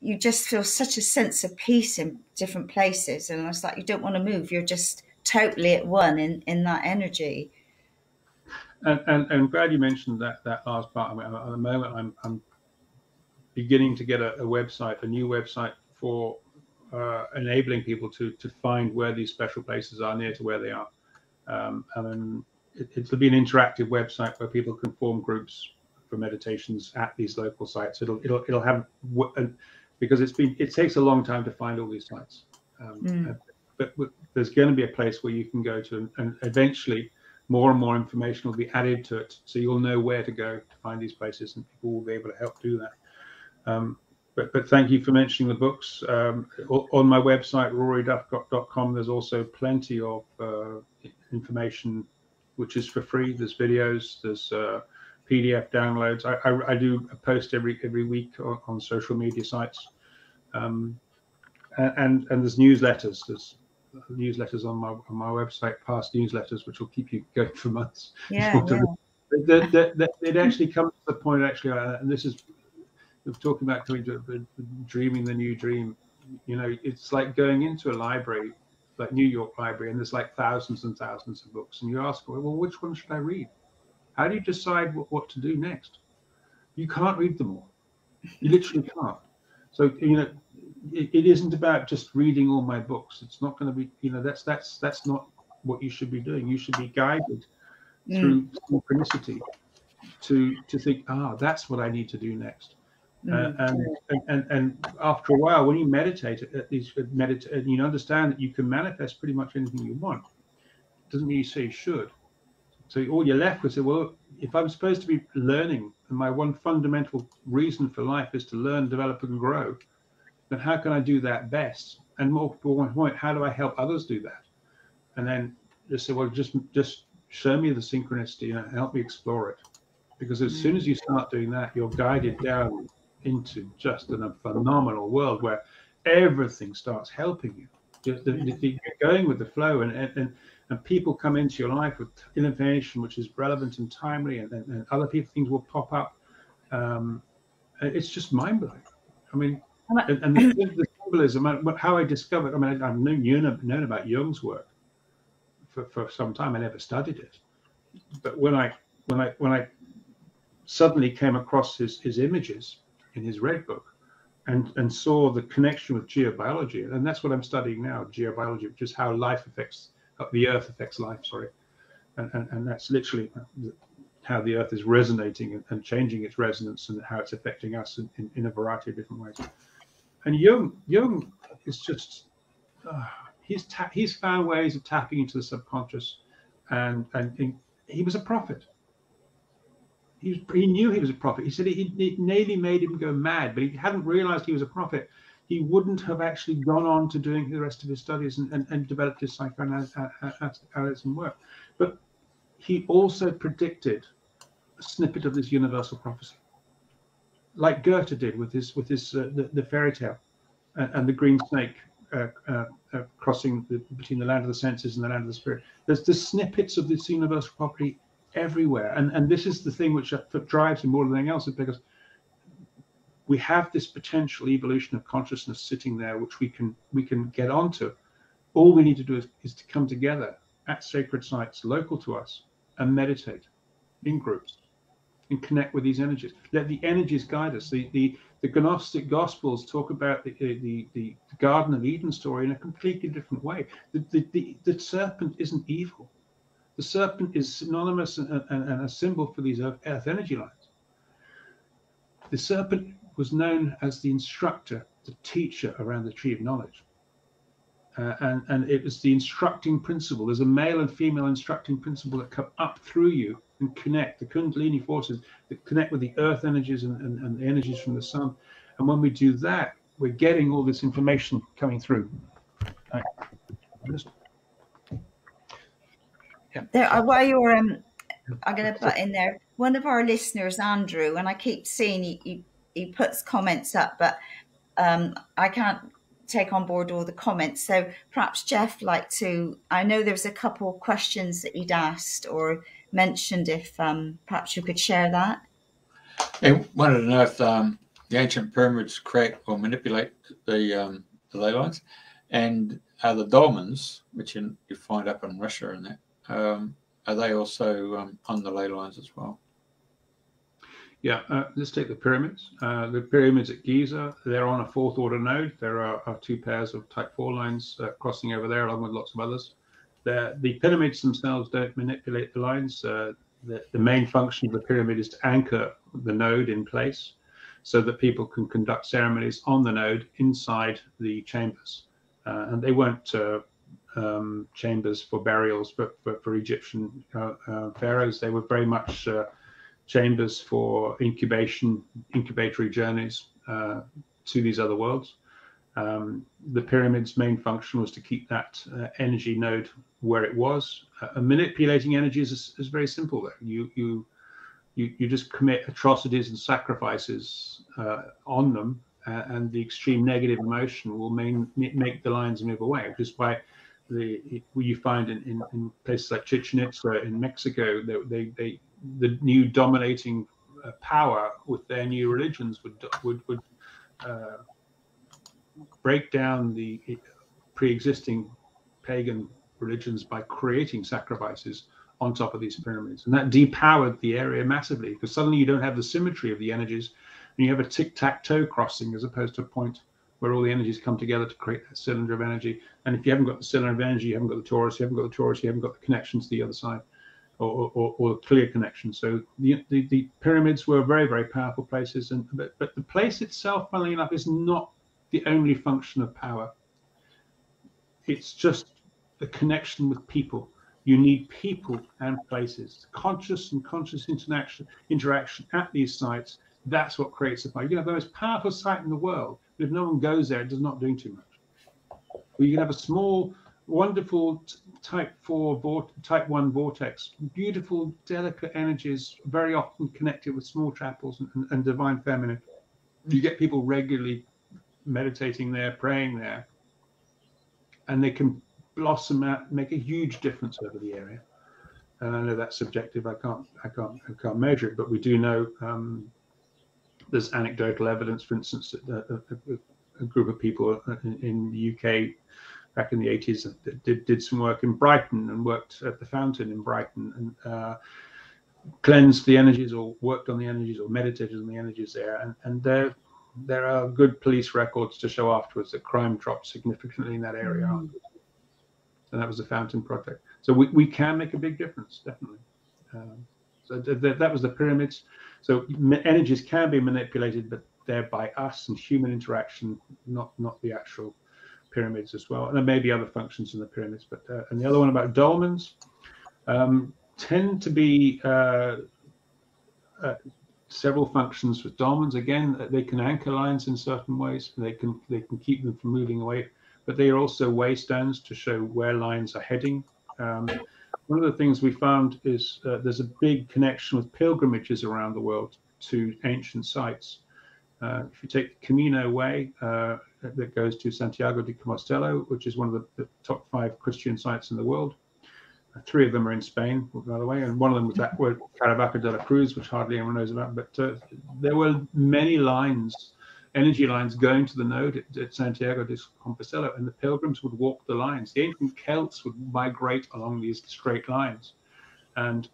You just feel such a sense of peace in different places. And it's like, you don't want to move. You're just totally at one in that energy. And I'm glad you mentioned that last part. I mean, at the moment, I'm beginning to get a new website for enabling people to find where these special places are near to where they are. And then it'll be an interactive website where people can form groups for meditations at these local sites. It'll have, because it takes a long time to find all these sites. But there's going to be a place where you can go to, and eventually more and more information will be added to it. So you'll know where to go to find these places, and people will be able to help do that. But thank you for mentioning the books. On my website, roryduff.com, there's also plenty of information, which is for free. There's videos, there's PDF downloads. I do a post every week on social media sites, and there's newsletters. There's newsletters on my website, past newsletters, which will keep you going for months. Yeah, yeah. It actually comes to the point, actually, and this is talking about coming to dreaming the new dream. You know, it's like going into a library, like New York Library, and there's like thousands and thousands of books, and you ask, well, which one should I read? How do you decide what to do next? You can't read them all. You literally can't. So, you know, it isn't about just reading all my books. It's not going to be, you know, that's not what you should be doing. You should be guided through synchronicity to think, that's what I need to do next. And after a while, when you meditate, and you understand that you can manifest pretty much anything you want. It doesn't mean you say you should. So all you're left with is, well, if I'm supposed to be learning, and my one fundamental reason for life is to learn, develop, and grow, then how can I do that best? And more to one point, how do I help others do that? And then just say, well, just show me the synchronicity and help me explore it. Because as soon as you start doing that, you're guided down into just a phenomenal world where everything starts helping you. You're going with the flow, and people come into your life with innovation which is relevant and timely, and other people, things will pop up. It's just mind-blowing. I mean, and the symbolism, how I discovered, I mean, I've known about Jung's work for some time. I never studied it, but when I suddenly came across his images in his Red Book, and saw the connection with geobiology, and that's what I'm studying now, geobiology, which is how the earth affects life, sorry, and that's literally how the earth is resonating and changing its resonance, and how it's affecting us in a variety of different ways. And Jung is just he's found ways of tapping into the subconscious, and he was a prophet. He knew he was a prophet. He said it nearly made him go mad, but he hadn't realized he was a prophet. He wouldn't have actually gone on to doing the rest of his studies and developed his psychoanalysis and work. But he also predicted a snippet of this universal prophecy, like Goethe did with his fairy tale and the green snake crossing between the land of the senses and the land of the spirit. There's the snippets of this universal property everywhere, and this is the thing which drives him more than anything else, is because we have this potential evolution of consciousness sitting there, which we can get onto. All we need to do is to come together at sacred sites local to us and meditate in groups and connect with these energies. Let the energies guide us. The Gnostic Gospels talk about the Garden of Eden story in a completely different way. The serpent isn't evil. The serpent is synonymous and a symbol for these earth energy lines. The serpent was known as the instructor, the teacher around the tree of knowledge. And it was the instructing principle. There's a male and female instructing principle that come up through you and connect, the Kundalini forces that connect with the earth energies and the energies from the sun. And when we do that, we're getting all this information coming through. There, while you're, I'm going to put in there, one of our listeners, Andrew, and I keep seeing he puts comments up, but I can't take on board all the comments. So perhaps Jeff like to, I know there's a couple questions that you'd asked or mentioned, if perhaps you could share that. They wanted to know if the ancient pyramids create or manipulate the ley lines, and are the dolmens, which you find up in Russia and that, are they also on the ley lines as well? Yeah, let's take the pyramids. The pyramids at Giza, they're on a fourth order node. There are two pairs of type 4 lines crossing over there, along with lots of others. The pyramids themselves don't manipulate the lines. The main function of the pyramid is to anchor the node in place so that people can conduct ceremonies on the node inside the chambers. And they weren't chambers for burials, but for Egyptian pharaohs, they were very much chambers for incubation, incubatory journeys to these other worlds. The pyramid's main function was to keep that energy node where it was. Manipulating energies is very simple. There, you you just commit atrocities and sacrifices on them, and the extreme negative emotion will make the lions move away, which is why you find in places like Chichen Itza in Mexico, the new dominating power with their new religions would break down the pre-existing pagan religions by creating sacrifices on top of these pyramids, and that depowered the area massively, because suddenly you don't have the symmetry of the energies, and you have a tic-tac-toe crossing as opposed to a point where all the energies come together to create that cylinder of energy. And if you haven't got the cylinder of energy, you haven't got the torus, you haven't got the connection to the other side, or clear connection. So the pyramids were very, very powerful places, but the place itself, funnily enough, is not the only function of power. It's just the connection with people. You need people and places, conscious and conscious interaction at these sites. That's what creates the power. You can have the most powerful site in the world, but if no one goes there, it does not do too much. Or you can have a small, wonderful type 1 vortex, beautiful, delicate energies, very often connected with small chapels and divine feminine. You get people regularly meditating there, praying there, and they can blossom out, make a huge difference over the area. And I know that's subjective. I can't measure it, but we do know there's anecdotal evidence. For instance, a group of people in the UK back in the 80s that did some work in Brighton and worked at the fountain in Brighton, and cleansed the energies, or worked on the energies, or meditated on the energies there. And there are good police records to show afterwards that crime dropped significantly in that area. Mm. And that was the fountain project. So we can make a big difference, definitely. So that was the pyramids. So energies can be manipulated, but they're by us and human interaction, not the actual pyramids as well. And there may be other functions in the pyramids, but and the other one about dolmens tend to be several functions with dolmens. Again, they can anchor lines in certain ways. They can keep them from moving away, but they are also waystones to show where lines are heading. One of the things we found is there's a big connection with pilgrimages around the world to ancient sites. If you take the Camino Way that goes to Santiago de Compostela, which is one of the top 5 Christian sites in the world, 3 of them are in Spain, by the way, and one of them was that word Caravaca de la Cruz, which hardly anyone knows about, but there were many lines, energy lines, going to the node at Santiago de Compostela, and the pilgrims would walk the lines. The ancient Celts would migrate along these straight lines, and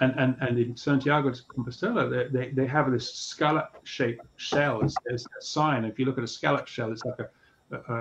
in Santiago de Compostela they have this scallop-shaped shell. It's a sign. If you look at a scallop shell, it's like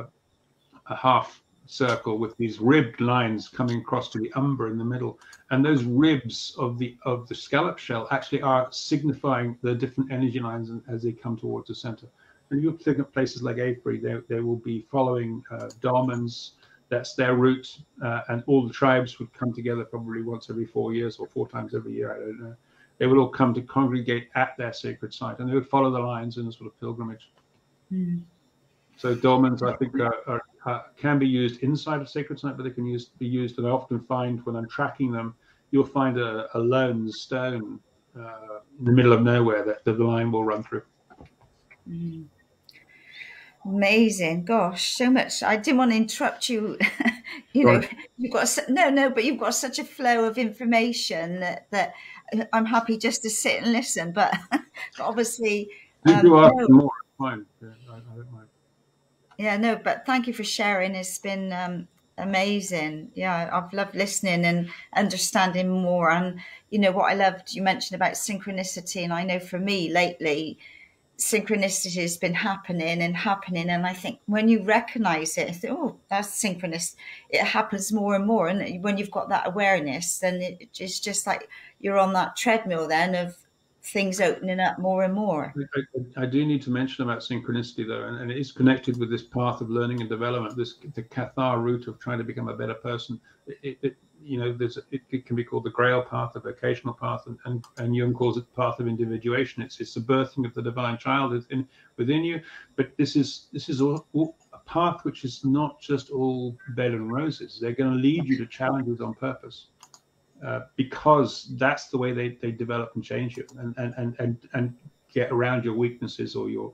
a half circle with these ribbed lines coming across to the umbra in the middle, and those ribs of the scallop shell actually are signifying the different energy lines as they come towards the center. And you look at places like Avebury, they will be following dolmens. That's their route, and all the tribes would come together probably once every 4 years or 4 times every year, I don't know. They would all come to congregate at their sacred site, and they would follow the lines in a sort of pilgrimage. Mm. So dolmens, I think, can be used inside a sacred site, but they can be used, and I often find when I'm tracking them, you'll find a lone stone in the middle of nowhere that the line will run through. Mm. Amazing. Gosh, so much. I didn't want to interrupt you. You know, you've got but you've got such a flow of information that I'm happy just to sit and listen, but obviously you ask more. It's fine. Yeah, I don't mind. Yeah, no, but thank you for sharing. It's been amazing. Yeah, I've loved listening and understanding more. And you know what I loved, you mentioned about synchronicity, and I know for me lately synchronicity has been happening, and I think when you recognize it, oh, that's synchronous, it happens more and more. And when you've got that awareness, then it's just like you're on that treadmill then of things opening up more and more. I do need to mention about synchronicity though, and it is connected with this path of learning and development, the Cathar route of trying to become a better person. You know, it can be called the Grail path, the vocational path, and Jung calls it the path of individuation. It's the birthing of the divine child within you. But this is all a path which is not just all bed and roses. They're going to lead you to challenges on purpose. because that's the way they develop and change you, and get around your weaknesses or your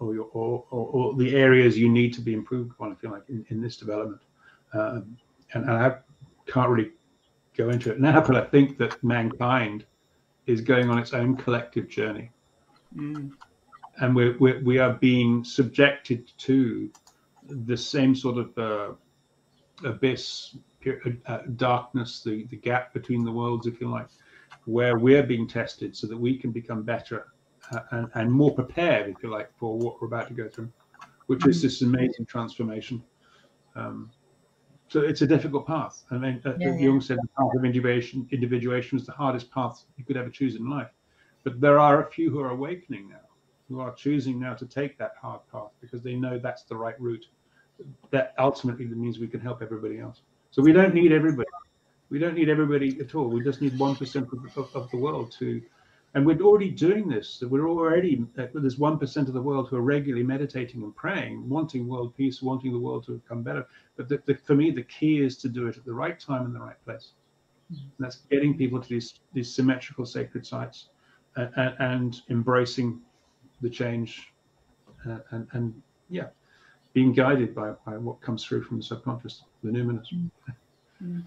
or the areas you need to be improved upon, I feel like, in this development. And I can't really go into it now, but I think that mankind is going on its own collective journey. Mm. And we are being subjected to the same sort of abyss, darkness, the gap between the worlds, if you like, where we're being tested so that we can become better and more prepared, if you like, for what we're about to go through, which is this amazing transformation. So it's a difficult path. I mean, Jung said the path of individuation was the hardest path you could ever choose in life. But there are a few who are awakening now, who are choosing now to take that hard path because they know that's the right route. That ultimately means we can help everybody else. So we don't need everybody. We don't need everybody at all. We just need 1% of the world to, and we're already doing this. We're already, there's 1% of the world who are regularly meditating and praying, wanting world peace, wanting the world to become better. But for me, the key is to do it at the right time in the right place. Mm-hmm. And that's getting people to these symmetrical sacred sites and embracing the change and yeah, being guided by what comes through from the subconscious, the numinous. Mm-hmm.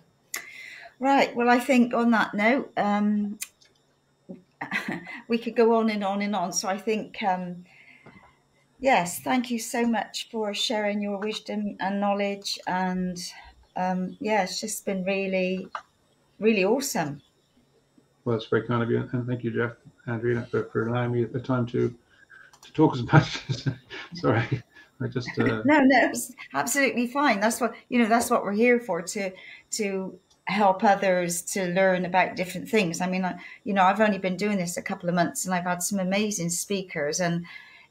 Right. Well, I think on that note, we could go on and on and on. So I think, yes, thank you so much for sharing your wisdom and knowledge. And yeah, it's just been really, really awesome. Well, it's very kind of you. And thank you, Jeff, Andrea, for allowing me the time to talk as much. Sorry. I just no, it's absolutely fine. That's what, you know, that's what we're here for, to help others to learn about different things. I mean, you know, I've only been doing this a couple of months and I've had some amazing speakers, and,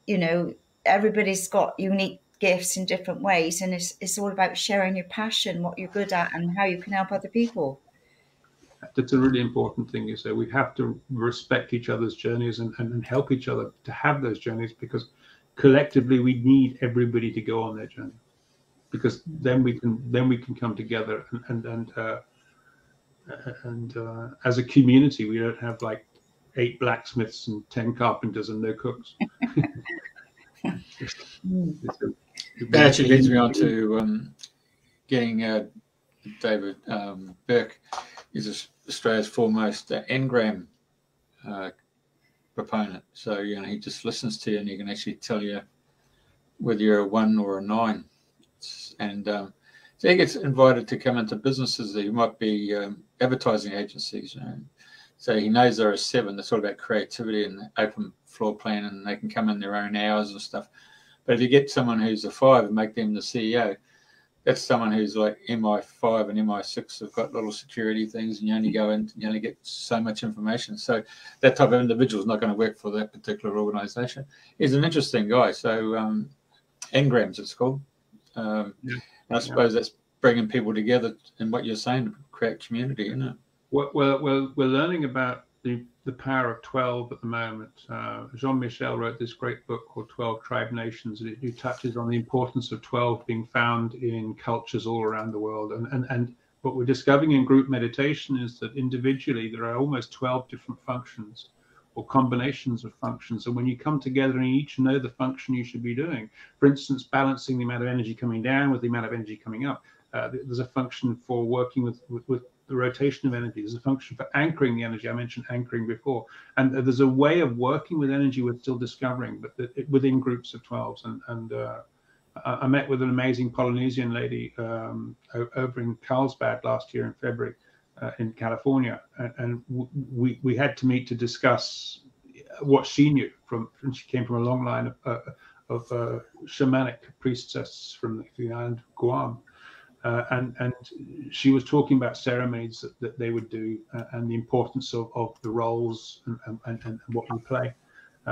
you know, everybody's got unique gifts in different ways. And it's all about sharing your passion, what you're good at and how you can help other people. That's a really important thing you say. We have to respect each other's journeys and help each other to have those journeys, because collectively we need everybody to go on their journey, because then we can come together and as a community. We don't have like 8 blacksmiths and 10 carpenters and no cooks. That actually leads me on to getting David Burke is Australia's foremost engram proponent. So, you know, he just listens to you and he can actually tell you whether you're a 1 or a 9. And so he gets invited to come into businesses that he might be advertising agencies, you know. So he knows there are 7. It's all about creativity and open floor plan, and they can come in their own hours and stuff. But if you get someone who's a 5 and make them the CEO, that's someone who's like MI5 and MI6 have got little security things, and you only go in, you only get so much information. So that type of individual is not going to work for that particular organisation. He's an interesting guy. So engrams, it's called. And I suppose that's bringing people together, and what you're saying, to create community, isn't it? We're learning about the power of 12 at the moment. Jean-Michel wrote this great book called 12 Tribe Nations, and it touches on the importance of 12 being found in cultures all around the world. And what we're discovering in group meditation is that individually there are almost 12 different functions or combinations of functions. And when you come together and you each know the function you should be doing, for instance, balancing the amount of energy coming down with the amount of energy coming up, there's a function for working with the rotation of energy. There's a function for anchoring the energy. I mentioned anchoring before. And there's a way of working with energy we're still discovering, but within groups of 12s. And I met with an amazing Polynesian lady over in Carlsbad last year in February in California. And we had to meet to discuss what she knew from she came from a long line of shamanic priestesses from the island of Guam. And she was talking about ceremonies that they would do and the importance of the roles and what we play.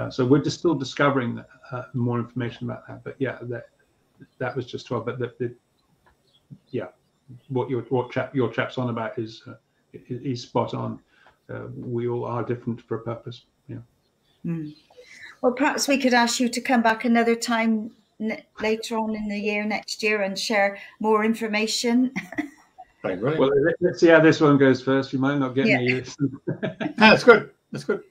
So we're just still discovering that, more information about that. But yeah, that was just 12. But yeah, what your chap's on about is spot on. We all are different for a purpose. Yeah. Mm. Well, perhaps we could ask you to come back another time later on in the year, next year, and share more information. Right. Well, let's see how this one goes first. You might not get me this. That's good. That's good.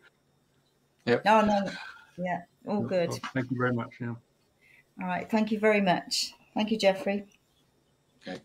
Yep. Oh, no. Yeah, all good. Well, thank you very much. Yeah. All right. Thank you very much. Thank you, Jeffrey. Okay.